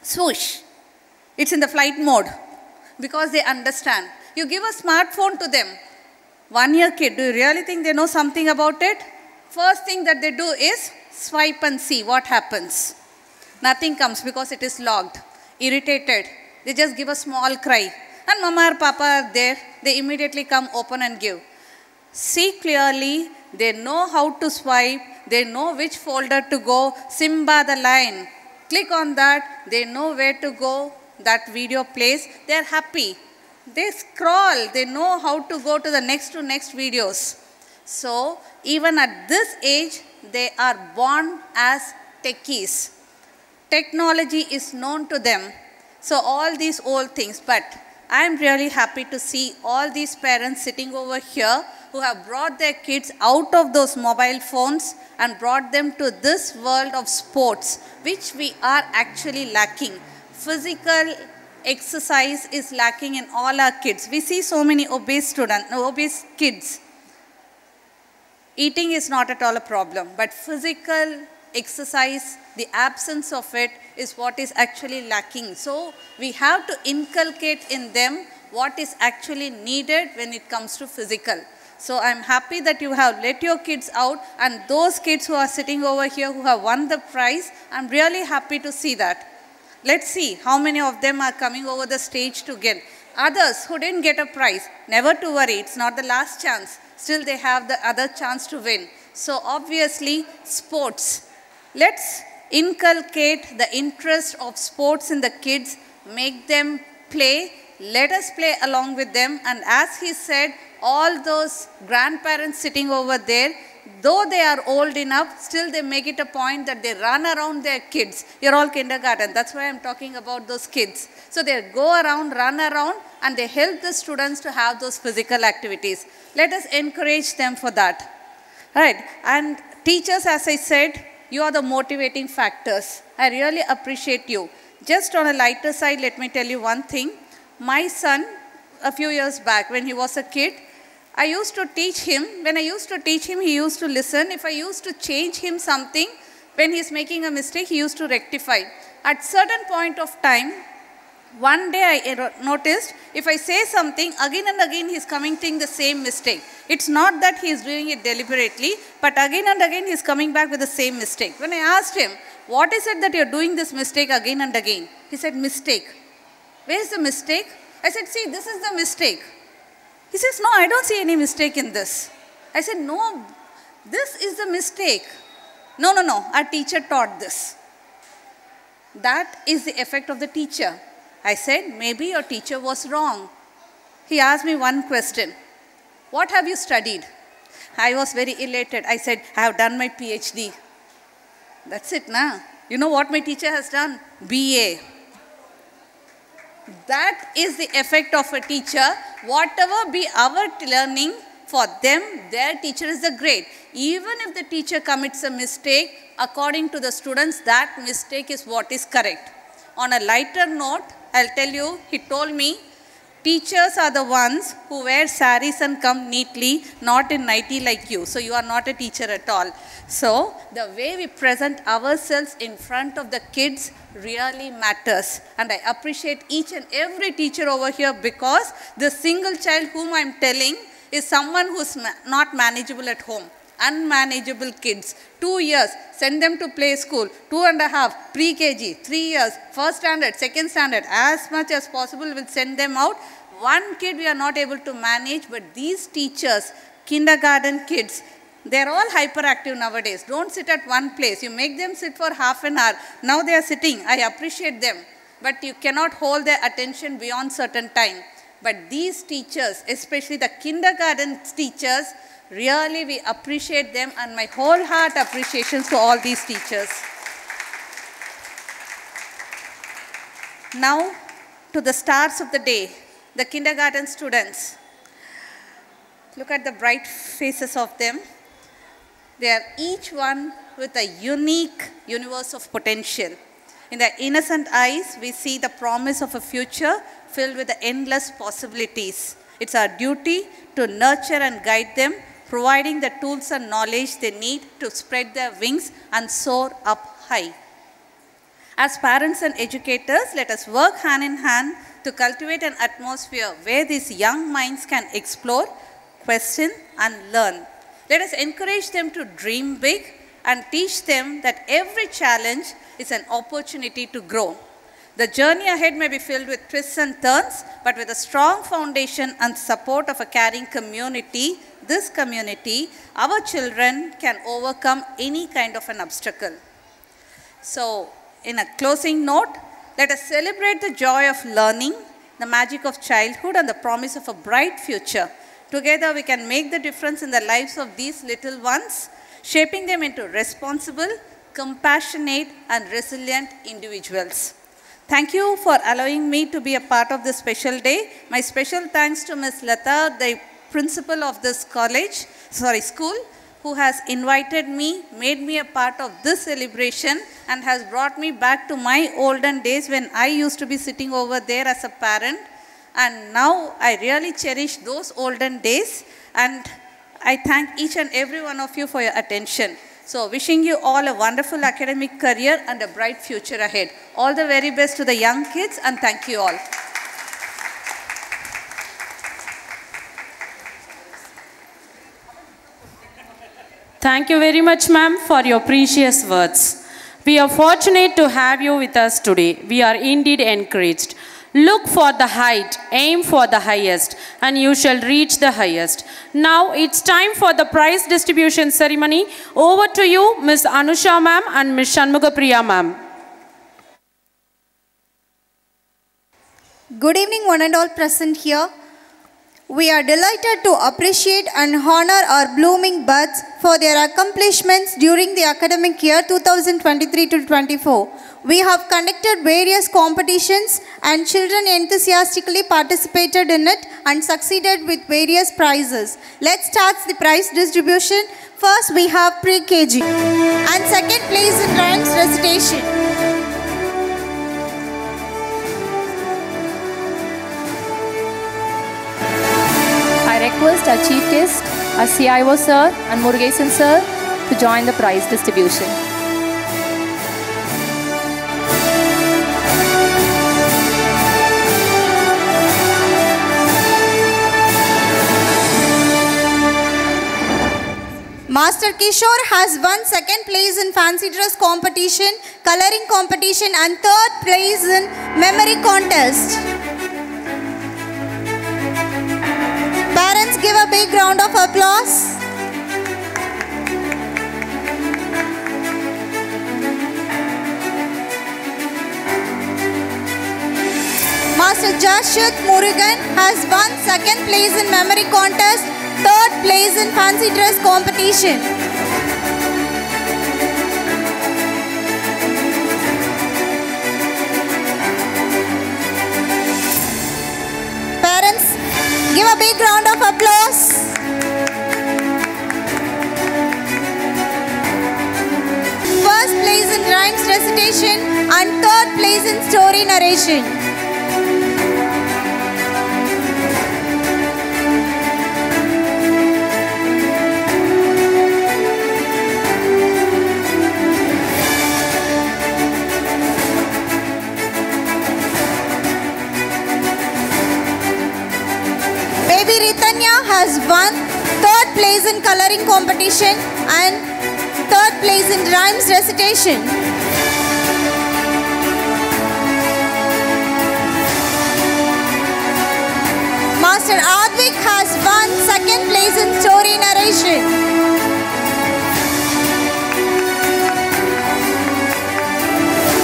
Swoosh. It's in the flight mode because they understand. You give a smartphone to them. 1 year kid, do you really think they know something about it? First thing that they do is swipe and see what happens. Nothing comes because it is logged. Irritated, they just give a small cry. And mama or papa are there. They immediately come, open and give. See clearly, they know how to swipe, they know which folder to go. Simba the lion. Click on that, they know where to go, that video plays, they are happy. They scroll, they know how to go to the next videos. So, even at this age, they are born as techies. Technology is known to them. So, all these old things, but I am really happy to see all these parents sitting over here who have brought their kids out of those mobile phones and brought them to this world of sports, which we are actually lacking. Physical exercise is lacking in all our kids. We see so many obese kids. Eating is not at all a problem, but physical exercise, the absence of it is what is actually lacking. So we have to inculcate in them what is actually needed when it comes to physical. So I'm happy that you have let your kids out, and those kids who are sitting over here who have won the prize, I'm really happy to see that. Let's see how many of them are coming over the stage to get. Others who didn't get a prize, never to worry, it's not the last chance. Still they have the other chance to win. So obviously, sports. Let's inculcate the interest of sports in the kids, make them play, let us play along with them. And as he said, all those grandparents sitting over there, though they are old enough, still they make it a point that they run around their kids. You're all kindergarten, that's why I'm talking about those kids. So they go around, run around, and they help the students to have those physical activities. Let us encourage them for that. Right? And teachers, as I said, you are the motivating factors. I really appreciate you. Just on a lighter side, let me tell you one thing. My son, a few years back when he was a kid, I used to teach him. When I used to teach him, he used to listen. If I used to change him something, when he's making a mistake, he used to rectify. At certain point of time, one day I noticed, if I say something, again and again he's committing the same mistake. It's not that he's doing it deliberately, but again and again he's coming back with the same mistake. When I asked him, what is it that you're doing this mistake again and again? He said, mistake. Where's the mistake? I said, see, this is the mistake. He says, no, I don't see any mistake in this. I said, no, this is the mistake. No, no, no, our teacher taught this. That is the effect of the teacher. I said, maybe your teacher was wrong. He asked me one question. What have you studied? I was very elated. I said, I have done my PhD. That's it, na? You know what my teacher has done? BA. That is the effect of a teacher. Whatever be our learning, for them, their teacher is the grade. Even if the teacher commits a mistake, according to the students, that mistake is what is correct. On a lighter note, I'll tell you, he told me, teachers are the ones who wear saris and come neatly, not in nightie like you. So you are not a teacher at all. So the way we present ourselves in front of the kids really matters. And I appreciate each and every teacher over here, because the single child whom I'm telling is someone who's not manageable at home. Unmanageable kids. 2 years, send them to play school. 2.5, pre-KG. 3 years, first standard, second standard. As much as possible, we'll send them out. One kid we are not able to manage, but these teachers, kindergarten kids, they're all hyperactive nowadays. Don't sit at one place. You make them sit for half an hour. Now they are sitting. I appreciate them. But you cannot hold their attention beyond certain time. But these teachers, especially the kindergarten teachers, Really, we appreciate them, and my wholeheart appreciations to all these teachers. Now, to the stars of the day, the kindergarten students. Look at the bright faces of them. They are each one with a unique universe of potential. In their innocent eyes, we see the promise of a future filled with endless possibilities. It's our duty to nurture and guide them, providing the tools and knowledge they need to spread their wings and soar up high. As parents and educators, let us work hand in hand to cultivate an atmosphere where these young minds can explore, question, and learn. Let us encourage them to dream big and teach them that every challenge is an opportunity to grow. The journey ahead may be filled with twists and turns, but with a strong foundation and support of a caring community, this community, our children can overcome any kind of an obstacle. So, in a closing note, let us celebrate the joy of learning, the magic of childhood, and the promise of a bright future. Together, we can make the difference in the lives of these little ones, shaping them into responsible, compassionate, and resilient individuals. Thank you for allowing me to be a part of this special day. My special thanks to Ms. Latha, the principal of this school, who has invited me, made me a part of this celebration, and has brought me back to my olden days when I used to be sitting over there as a parent. And now I really cherish those olden days, and I thank each and every one of you for your attention. So, wishing you all a wonderful academic career and a bright future ahead. All the very best to the young kids, and thank you all. Thank you very much, ma'am, for your precious words. We are fortunate to have you with us today. We are indeed encouraged. Look for the height, aim for the highest, and you shall reach the highest. Now it's time for the prize distribution ceremony. Over to you, Ms. Anusha ma'am and Ms. Shanmugapriya ma'am. Good evening, one and all present here. We are delighted to appreciate and honor our blooming buds for their accomplishments during the academic year 2023-24. We have conducted various competitions and children enthusiastically participated in it and succeeded with various prizes. Let's start the prize distribution. First we have pre-KG and second place in rhymes recitation. I request our chief guest, our CIO sir and Murugesan sir to join the prize distribution. Master Kishore has won second place in fancy dress competition, coloring competition, and third place in memory contest. Parents, give a big round of applause. Master Jashut Murugan has won second place in memory contest, third place in fancy dress competition. Parents, give a big round of applause. First place in rhymes recitation and third place in story narration. Has won third place in coloring competition and third place in rhymes recitation. Master Advik has won second place in story narration.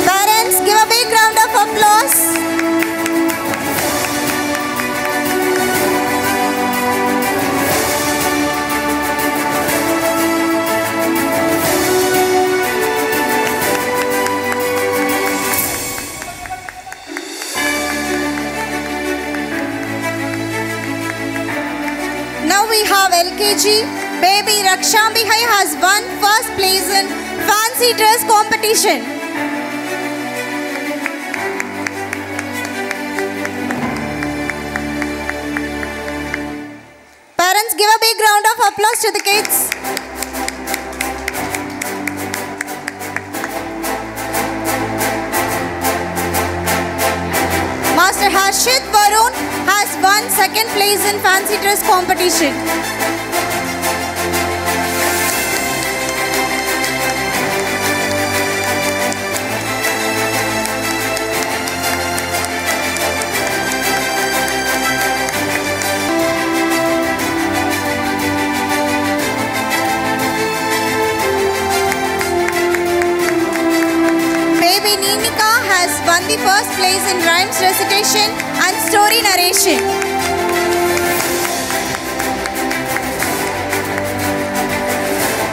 Parents, give a big round of applause. Banerjee, baby Rakshambihai has won first place in fancy dress competition. Parents, give a big round of applause to the kids. Master Harshit Varun has won second place in fancy dress competition. Baby Ninika has won the first place in rhymes recitation and story narration.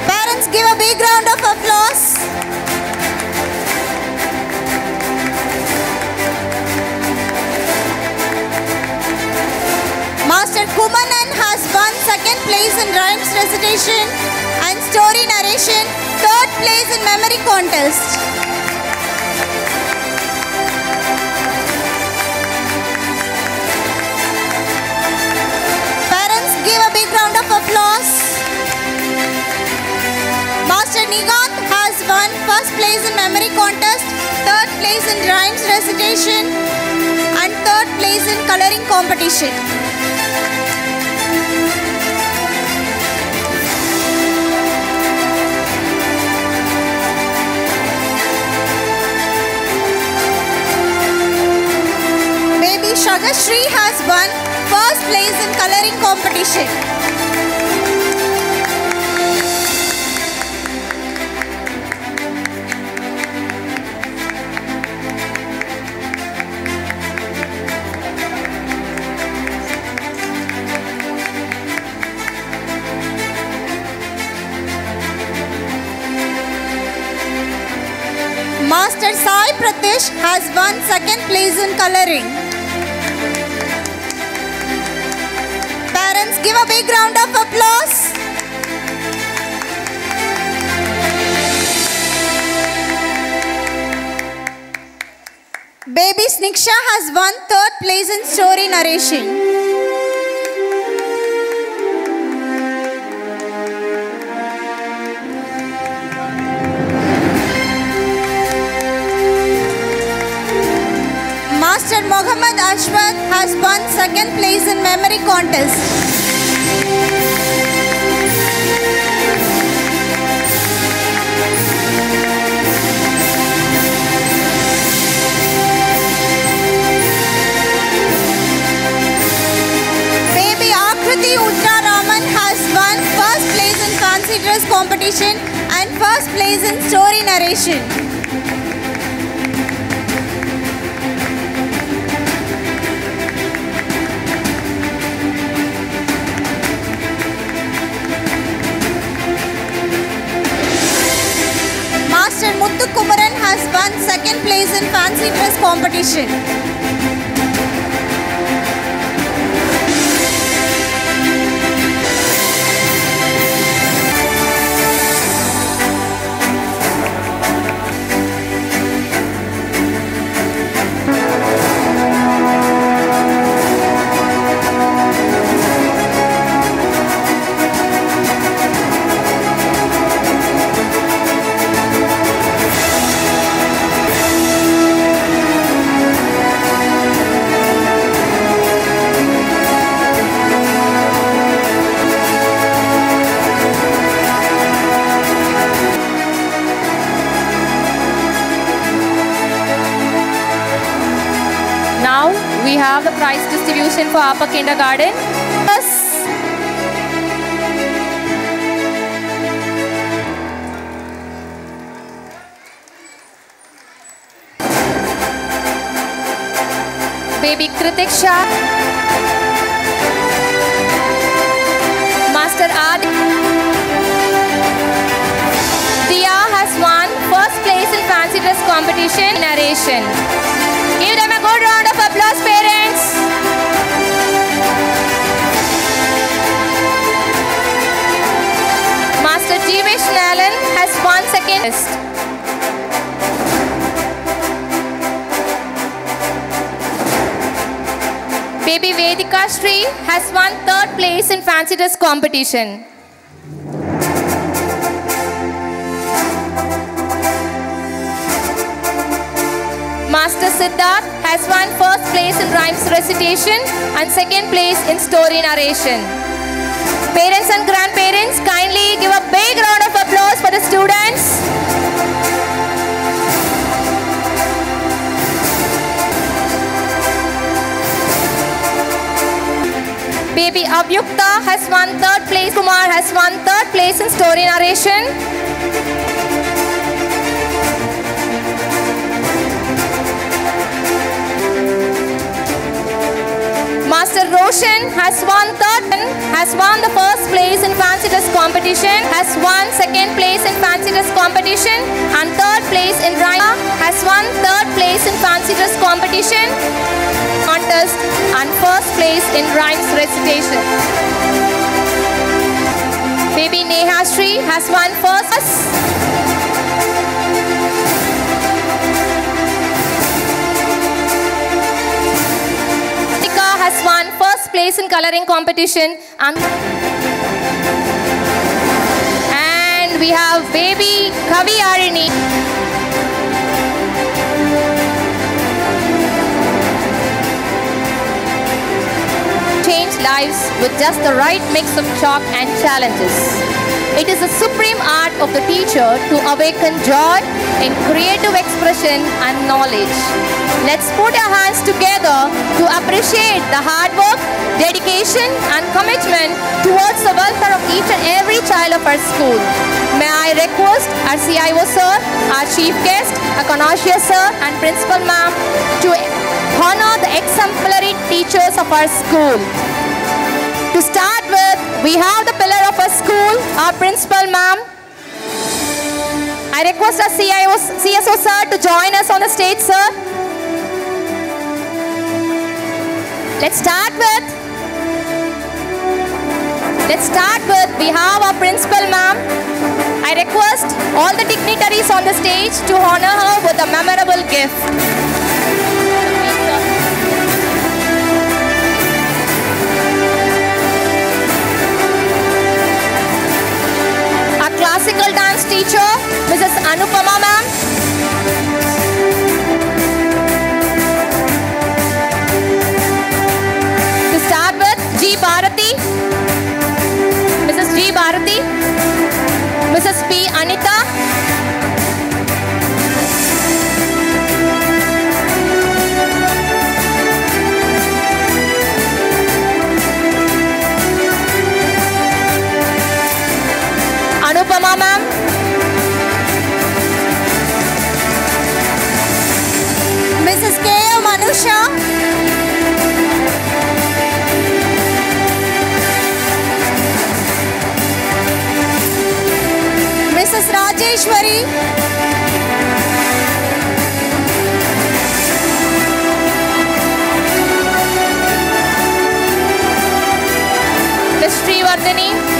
Parents, give a big round of applause. Master Kumanan has won second place in rhymes recitation and story narration, third place in memory contest. Give a big round of applause. Master Nigant has won first place in memory contest, third place in rhymes recitation, and third place in coloring competition. Baby Shagashri has won first place in coloring competition. Master Sai Prakash has won second place in coloring. Give a big round of applause. Baby Sniksha has won third place in story narration. Master Mohammed Ashwath has won second place in memory contest. Baby Akriti Uttaraman has won first place in fancy dress competition and first place in story narration. Master Muthu Kumaran has won second place in fancy dress competition. The prize distribution for upper kindergarten. Yes. Baby Kritik Shah, Master Adi Dia has won first place in fancy dress competition narration. Give them a good round of applause, parents. Second. Baby Vedika Sri has won 3rd place in Fancy Dress competition. Master Siddharth has won 1st place in rhymes recitation and 2nd place in story narration. Parents and grandparents, kindly give a big round of applause for the students. Baby Abhyukta has won 3rd place. Kumar has won 3rd place in story narration. Master Roshan has won 3rd and has won the 1st place in Fancy Dress competition, has won 2nd place in Fancy Dress competition and 3rd place in Rhyma, has won 3rd place in Fancy Dress competition and 1st place in rhymes recitation. Baby Neha Sri has won 1st. Tika has won 1st place in coloring competition and we have baby Kavi Arini. Change lives with just the right mix of chalk and challenges. It is the supreme art of the teacher to awaken joy in creative expression and knowledge. Let's put our hands together to appreciate the hard work, dedication and commitment towards the welfare of each and every child of our school. May I request our CIO sir, our chief guest, Akanashya sir and principal ma'am to honor the exemplary teachers of our school. To start with, we have the pillar of our school, our principal ma'am. I request our CSO sir to join us on the stage, sir. Let's start with, we have our principal ma'am. I request all the dignitaries on the stage to honor her with a memorable gift. Classical dance teacher, Mrs. Anupama ma'am. To start with, G. Bharati, Mrs. G. Bharati, Mrs. P. Anita, Anupama ma'am. Mrs. K. O. Manusha. Mrs. Rajeshwari. Ms. Srivardhani.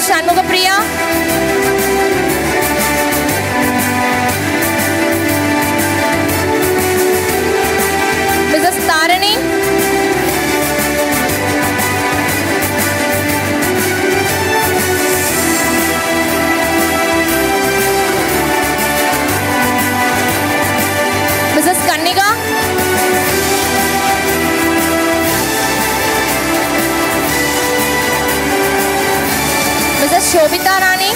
Shanmuga Priya, Mrs. Tarani, Mrs. Kanniga. Shobita Rani,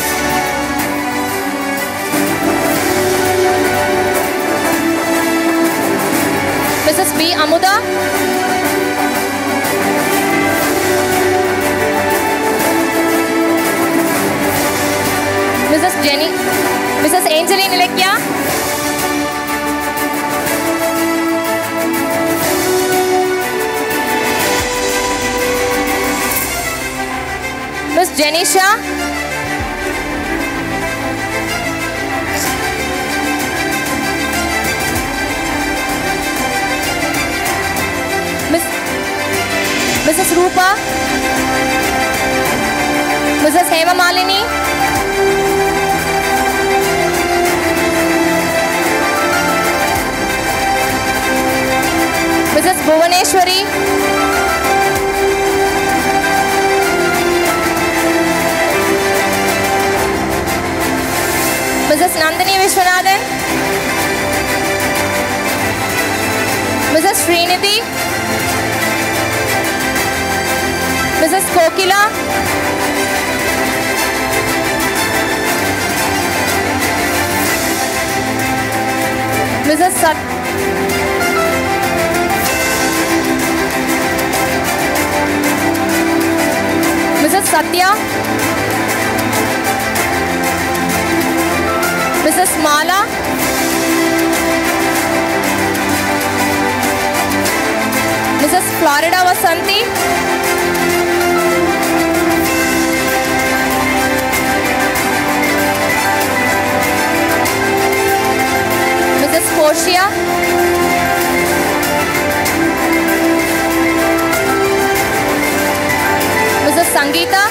Mrs. B. Amuda, Mrs. Jenny, Mrs. Angeline Ilekya, Miss Jenny Shah. Mrs. Rupa, Mrs. Hema Malini, Mrs. Bhuvaneshwari, Mrs. Nandini Vishwanathan, Mrs. Srinidhi, Mrs. Kokila, Mrs. Satya, Mrs. Mala, Mrs. Florida Vasanthi, Mrs. Portia, Mrs. Sangeeta,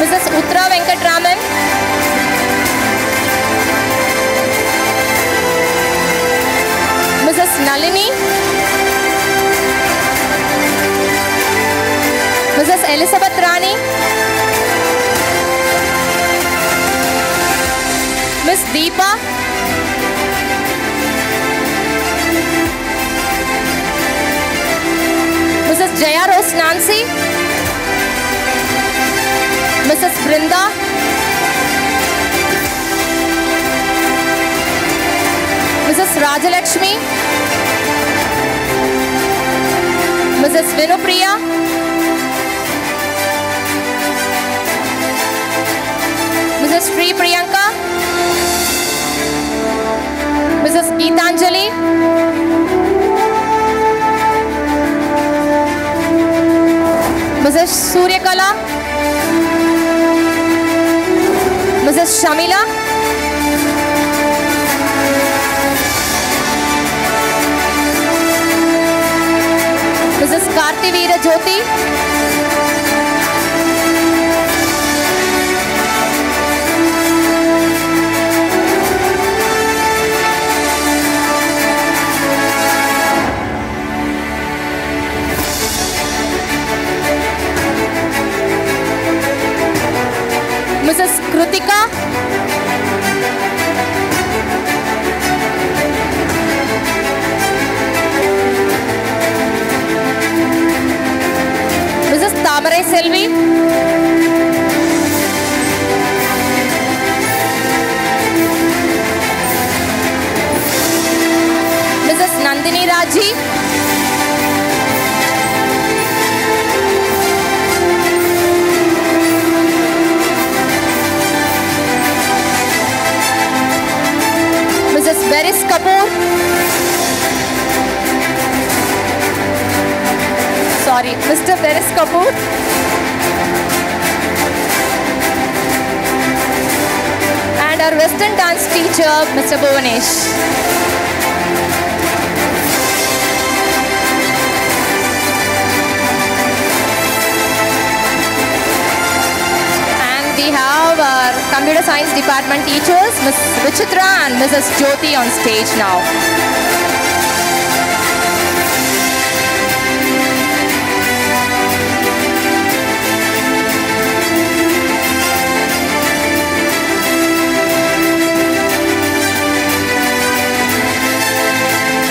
Mrs. Uttara Venkatraman, Mrs. Nalini, Mrs. Elizabeth Rani, Miss Deepa, Mrs. Jaya Rose Nancy, Mrs. Brinda, Mrs. Rajalakshmi, Mrs. Vinupriya, Mrs. Sri Priyanka, Mrs. Geetanjali, Mrs. Suryakala, Mrs. Shamila, Mrs. Kartivira Jyoti, Mrs. Krutika, Mrs. Tamarai Selvi, Mrs. Nandini Raji, Mrs. Veris Kapoor, sorry, Mr. Veris Kapoor, and our Western dance teacher, Mr. Bhuvanesh. We have our computer science department teachers, Ms. Vichitra and Mrs. Jyoti on stage now.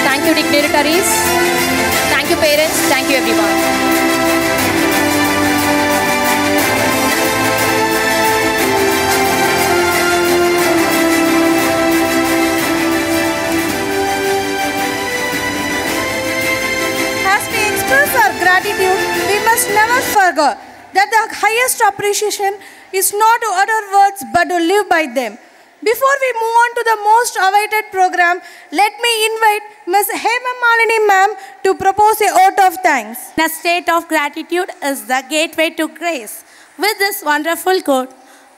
Thank you, dignitaries. Thank you, parents. Thank you, everyone. Gratitude, we must never forget that the highest appreciation is not to utter words but to live by them. Before we move on to the most awaited program, let me invite Ms. Hema Malini ma'am to propose a oath of thanks. The state of gratitude is the gateway to grace. With this wonderful quote,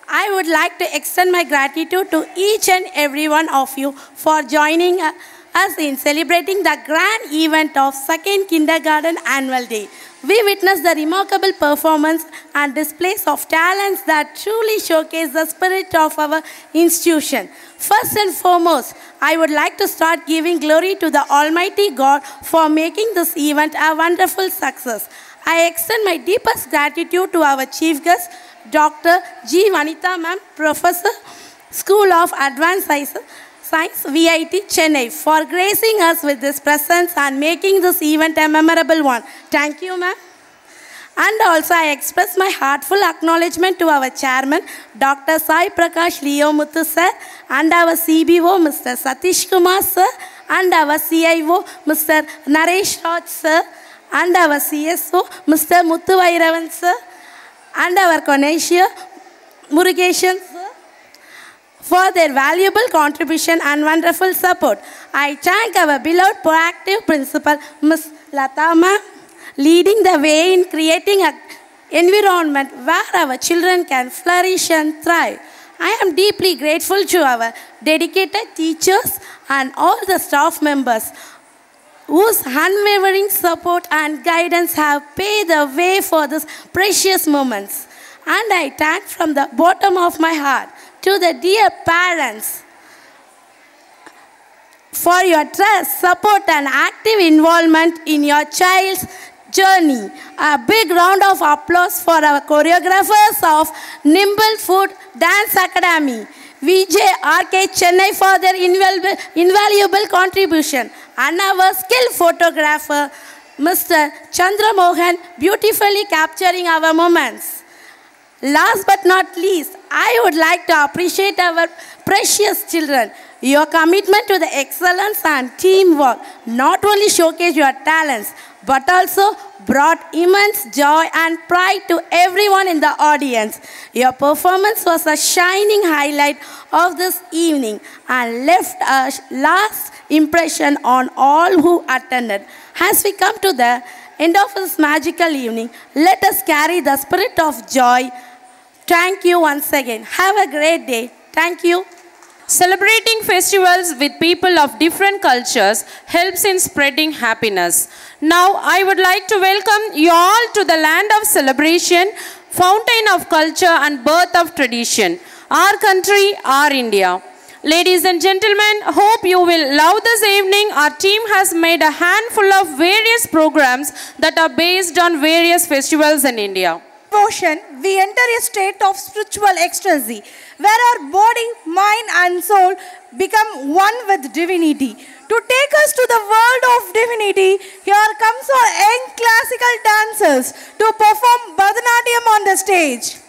I would like to extend my gratitude to each and every one of you for joining us in celebrating the grand event of second kindergarten annual day. We witnessed the remarkable performance and displays of talents that truly showcase the spirit of our institution. First and foremost, I would like to start giving glory to the Almighty God for making this event a wonderful success. I extend my deepest gratitude to our chief guest, Dr. Vinitha ma'am, Professor, School of Advanced Science, VIT Chennai, for gracing us with this presence and making this event a memorable one. Thank you, ma'am. And also I express my heartfelt acknowledgement to our chairman, Dr. Sai Prakash Leo Muthu sir, and our CBO, Mr. Satish Kumar sir, and our CIO, Mr. Naresh Raj sir, and our CSO, Mr. Muthuvairavan sir, and our Connoisseur, Murugesan sir, for their valuable contribution and wonderful support. I thank our beloved proactive principal, Ms. Latha ma'am, leading the way in creating an environment where our children can flourish and thrive. I am deeply grateful to our dedicated teachers and all the staff members whose unwavering support and guidance have paved the way for these precious moments. And I thank from the bottom of my heart to the dear parents for your trust, support and active involvement in your child's journey. A big round of applause for our choreographers of Nimble Food Dance Academy, Vijay RK Chennai, for their invaluable contribution, and our skilled photographer, Mr. Chandramohan, beautifully capturing our moments. Last but not least, I would like to appreciate our precious children. Your commitment to the excellence and teamwork not only showcased your talents, but also brought immense joy and pride to everyone in the audience. Your performance was a shining highlight of this evening and left a last impression on all who attended. As we come to the end of this magical evening, let us carry the spirit of joy. Thank you once again. Have a great day. Thank you. Celebrating festivals with people of different cultures helps in spreading happiness. Now, I would like to welcome you all to the land of celebration, fountain of culture and birth of tradition. Our country, our India. Ladies and gentlemen, hope you will love this evening. Our team has made a handful of various programs that are based on various festivals in India. Devotion, we enter a state of spiritual ecstasy, where our body, mind and soul become one with divinity. To take us to the world of divinity, here comes our young classical dancers to perform Bharatanatyam on the stage.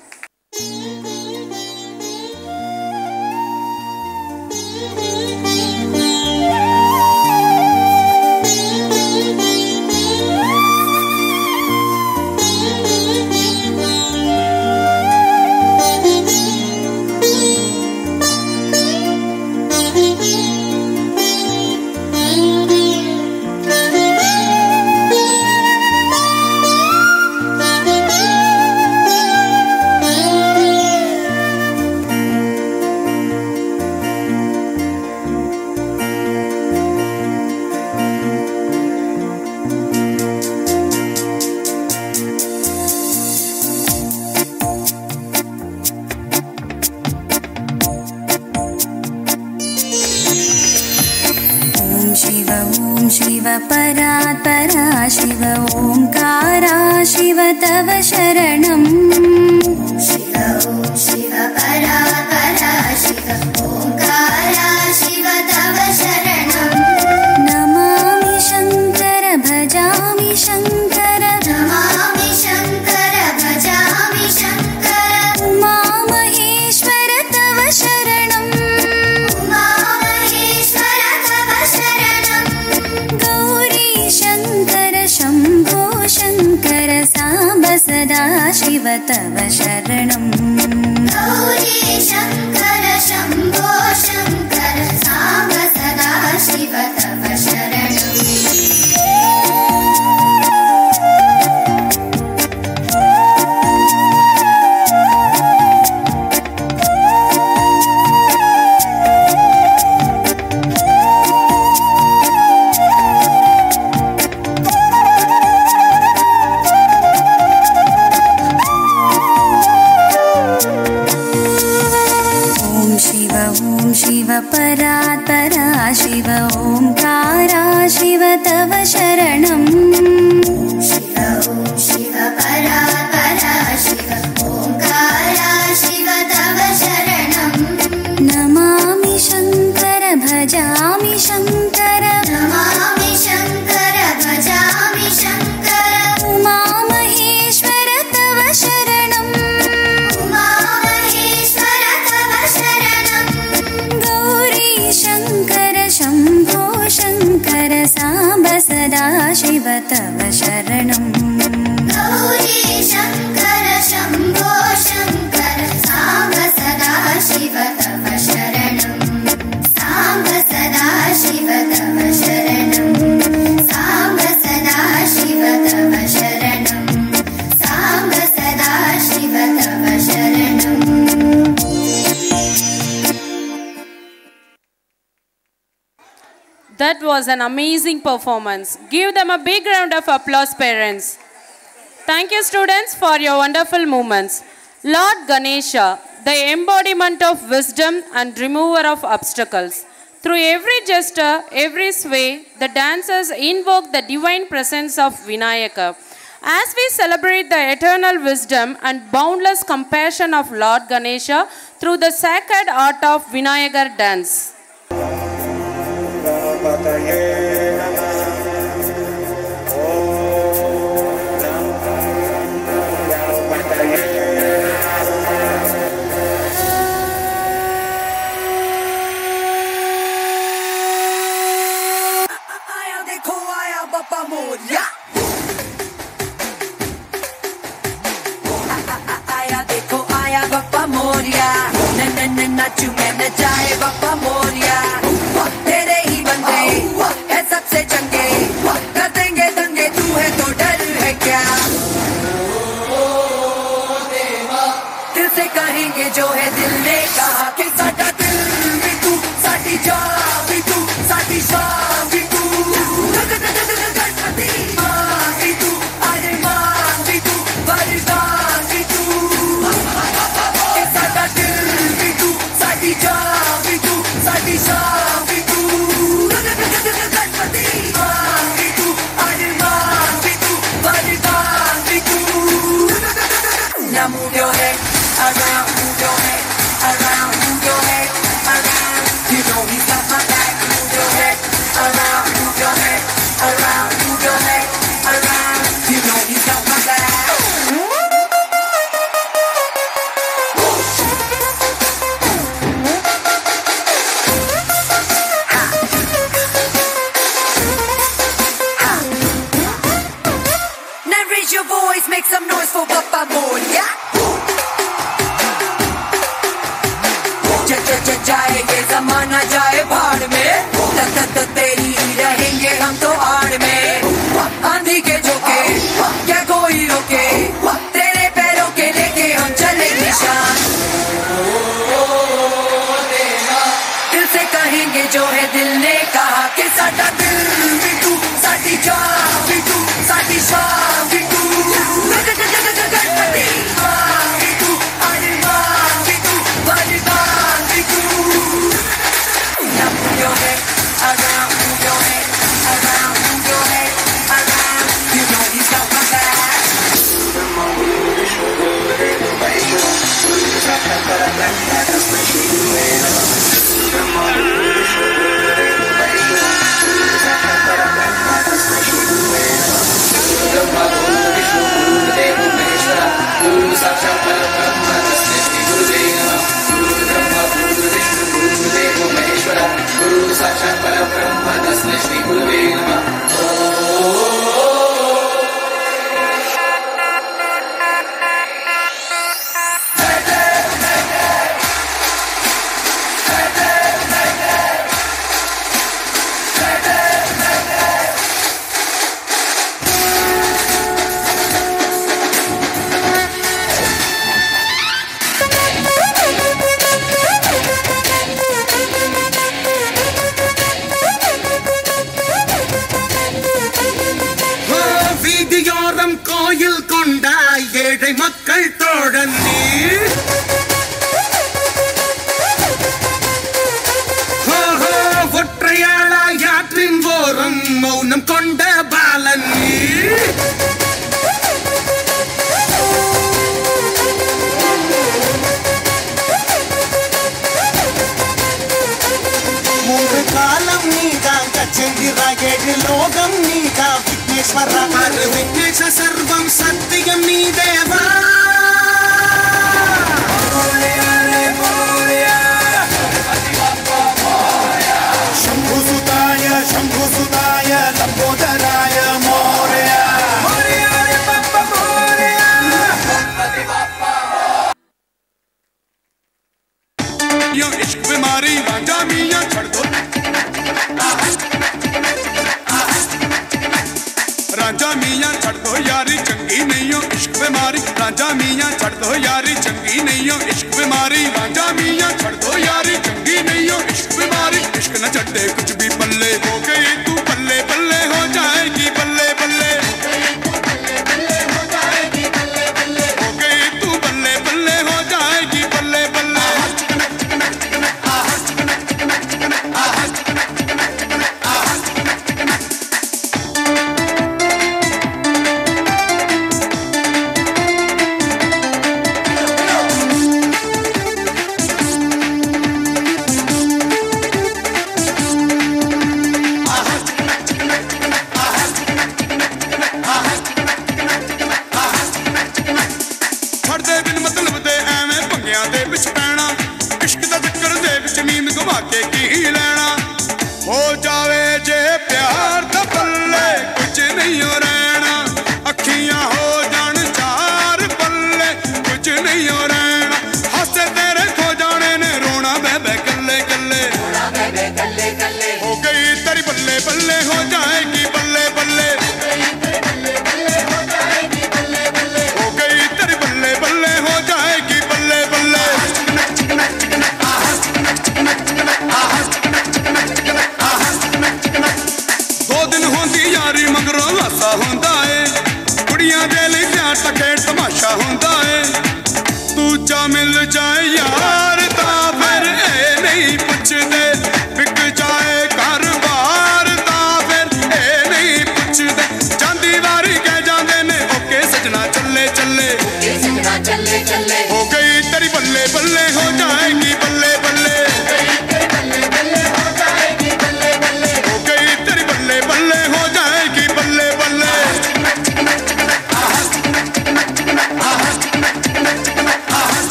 Shiv परातरा Shiv Omkara Shiv तव शरणं शिव परातरा शिव ओंकारा शिव तव शरणं नमामि शंकर भजामि शंकर नमामि शंकर भजामि शंकर उमा महेश्वर तव शरणं उमा महेश्वर तव शरणं गौरी शंकर शंभो शंकर सांब सदा शिव तव शरणं गौरी शंकर शंभो शंकर सांब सदा शिव तव शरणं सांब सदा शिव तव शरणं सांब सदा शिव तव शरणं सांब सदा शिव तव शरणं. That was an amazing performance. Give them a big round of applause, parents. Thank you, students, for your wonderful movements. Lord Ganesha, the embodiment of wisdom and remover of obstacles. Through every gesture, every sway, the dancers invoke the divine presence of Vinayaka. As we celebrate the eternal wisdom and boundless compassion of Lord Ganesha through the sacred art of Vinayakar dance. மௌனம் கொண்ட பாலன் மூன்று காலம் நீதான் கச்சந்திரா ஏழு லோகம் நீதா விக்னேஸ்வரா ஆறு விக்னேஷ சர்வம் சத்தியம் நீ தேவா राजा मियाँ छोड़ दो यारी चंगी नहीं हो इश्क बीमारी राजा मियाँ छोड़ दो यारी चंगी नहीं हो इश्क बीमारी इश्क न छोड़ दे कुछ भी पल्ले हो गई तू पल्ले पल्ले हो जाएगी पल्ले पल्ले हो गई तू पल्ले पल्ले हो जाएगी पल्ले पल्ले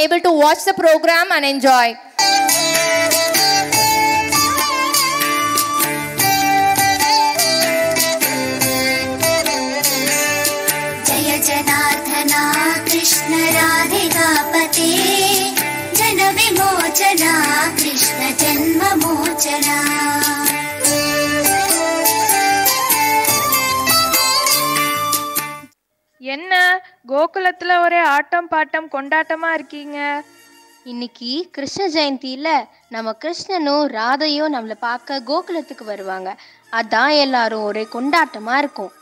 able to watch the program and enjoy. Jaya Janardhana Krishna Radhika Pate Jana Vimochana Krishna Janma Mochana என்ன கோகுலத்துல ஒரே ஆட்டம் பாட்டம் கொண்டாட்டமா இருக்கீங்க? இன்னைக்கு கிருஷ்ண ஜெயந்தியில் நம்ம கிருஷ்ணனும் ராதையும் நம்மளை பார்க்க கோகுலத்துக்கு வருவாங்க. அதான் எல்லாரும் ஒரே கொண்டாட்டமாக இருக்கும்.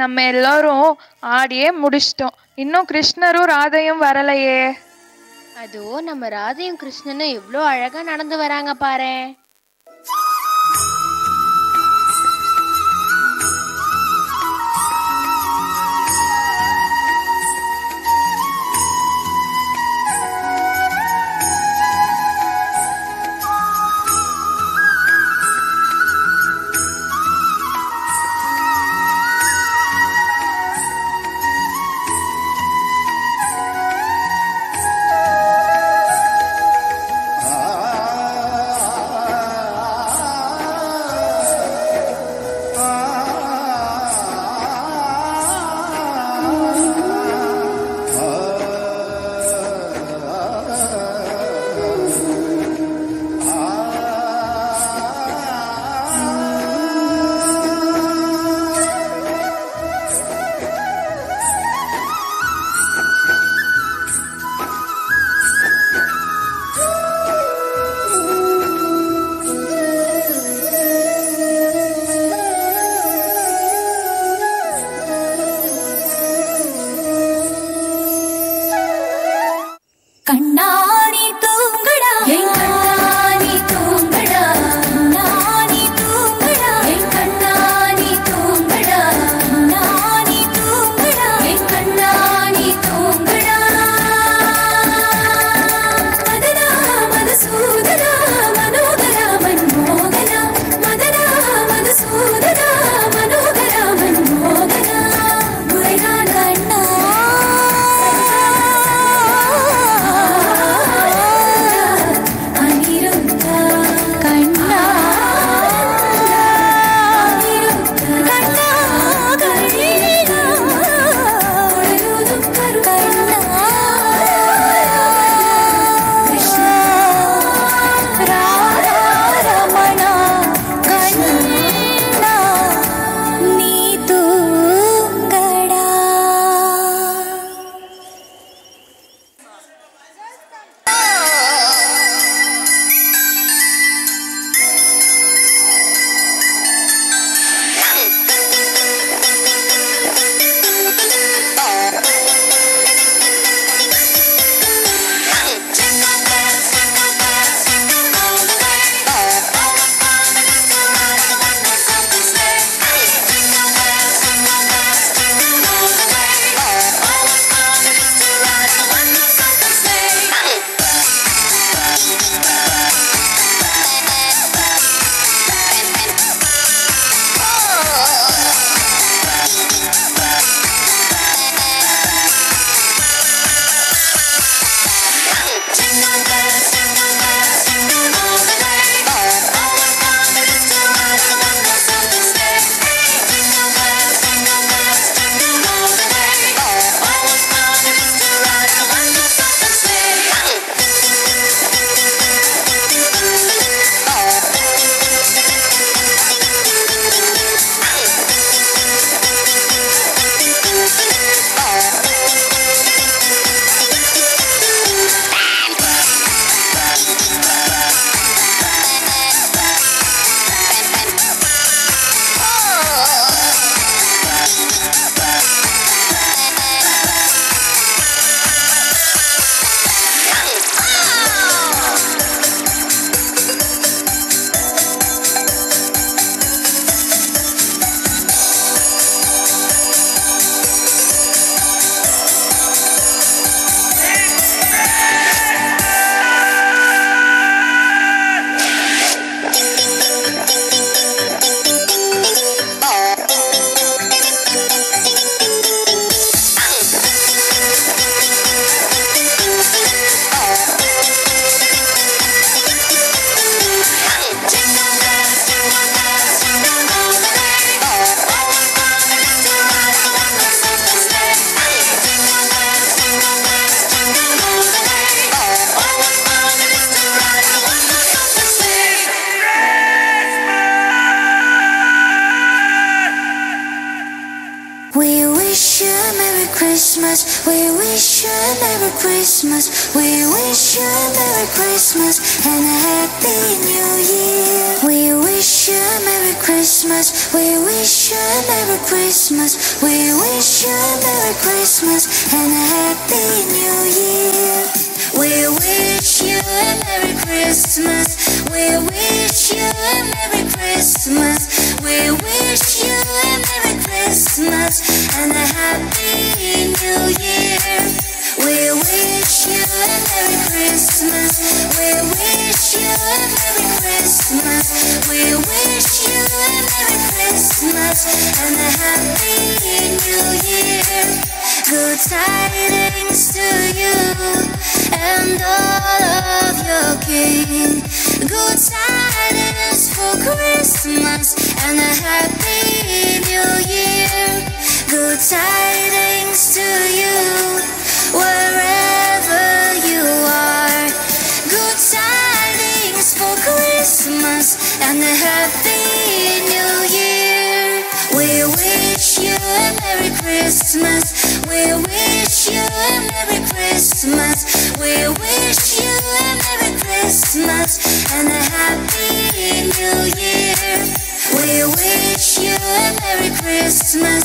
நம்ம எல்லாரும் ஆடியே முடிச்சிட்டோம். இன்னும் கிருஷ்ணரும் ராதையும் வரலையே. அதுவோ நம்ம ராதையும் கிருஷ்ணனும் எவ்வளோ அழகா நடந்து வராங்க பாரு. wish you a Merry Christmas. We wish you a Merry Christmas. We wish you a Merry Christmas and a Happy New Year. We wish you a Merry Christmas. We wish you a Merry Christmas. We wish you a Merry Christmas and a Happy New Year. We wish you a Merry Christmas. We wish you a Merry Christmas. We wish you a Merry Christmas and a Happy New Year. We wish you a Merry Christmas. We wish you a Merry Christmas. We wish you a Merry Christmas and a Happy New Year. Good tidings to you and all of your kin. Good tidings for Christmas and a Happy New Year. Good tidings to you wherever you are. Good tidings for Christmas and a Happy New Year. We wish you a Merry Christmas. We wish you a Merry Christmas. We wish you a Merry Christmas and a Happy New Year. We wish you a Merry Christmas.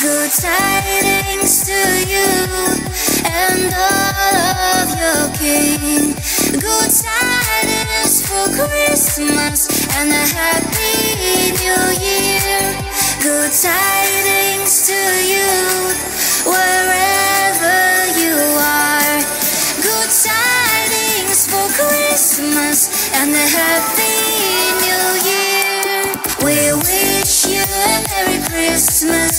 Good tidings to you and all of your kin. Good tidings for Christmas and a Happy New Year. Good tidings to you wherever you are. Good tidings for Christmas and a Happy New Year. We wish you a Merry Christmas.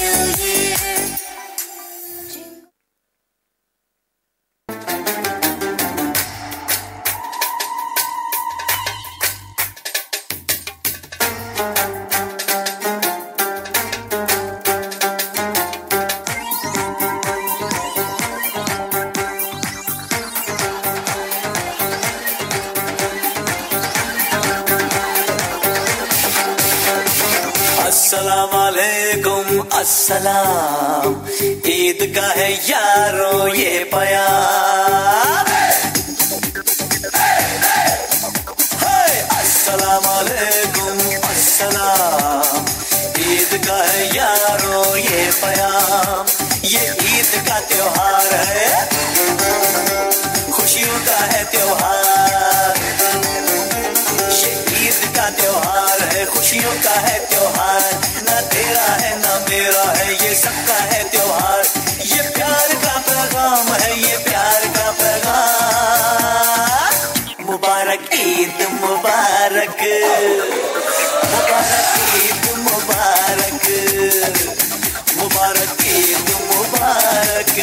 New Year. सलाम ईद का है यारों ये बयान। अस्सलाम वालेकुम अस्सलाम ईद का है यारों ये बयान। ये ईद का त्योहार है, खुशियों का है त्योहार। ये ईद का त्योहार है, खुशियों का है त्योहार। ना तेरा है ना मेरा है, ये सबका है त्योहार। ये प्यार का पैगाम है, ये प्यार का पैगाम। मुबारक ईद मुबारक, मुबारक ईद मुबारक, मुबारक ईद मुबारक,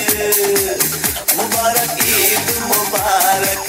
मुबारक ईद मुबारक।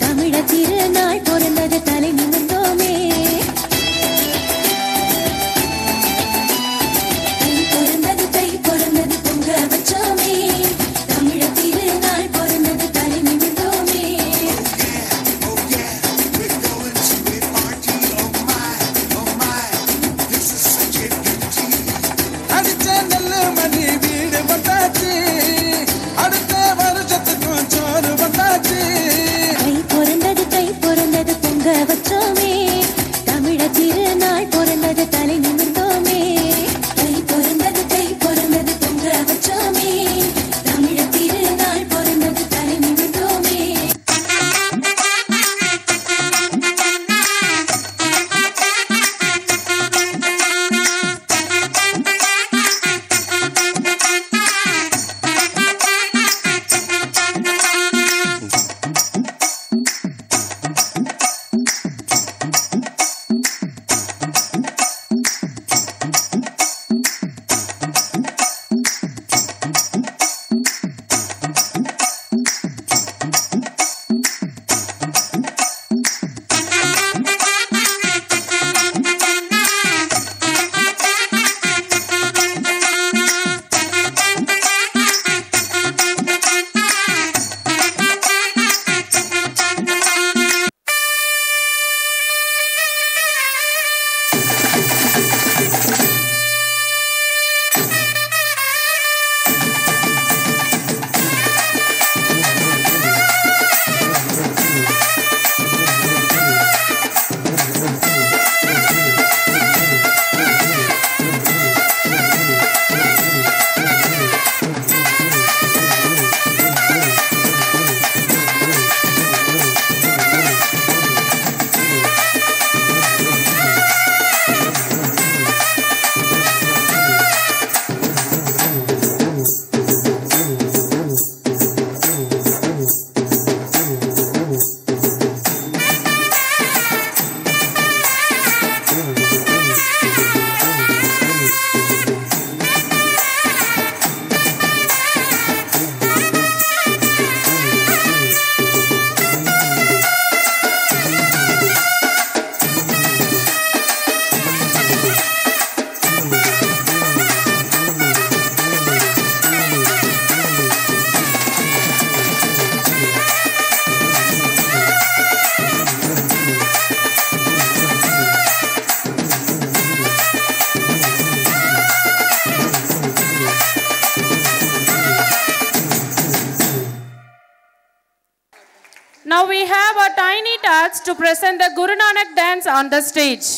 தமிழ திருநாள் பொறந்தது தலை நிமிர்ந்தோ Now we have a tiny task to present the Guru Nanak dance on the stage.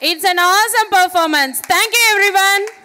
It's an awesome performance. Thank you, everyone.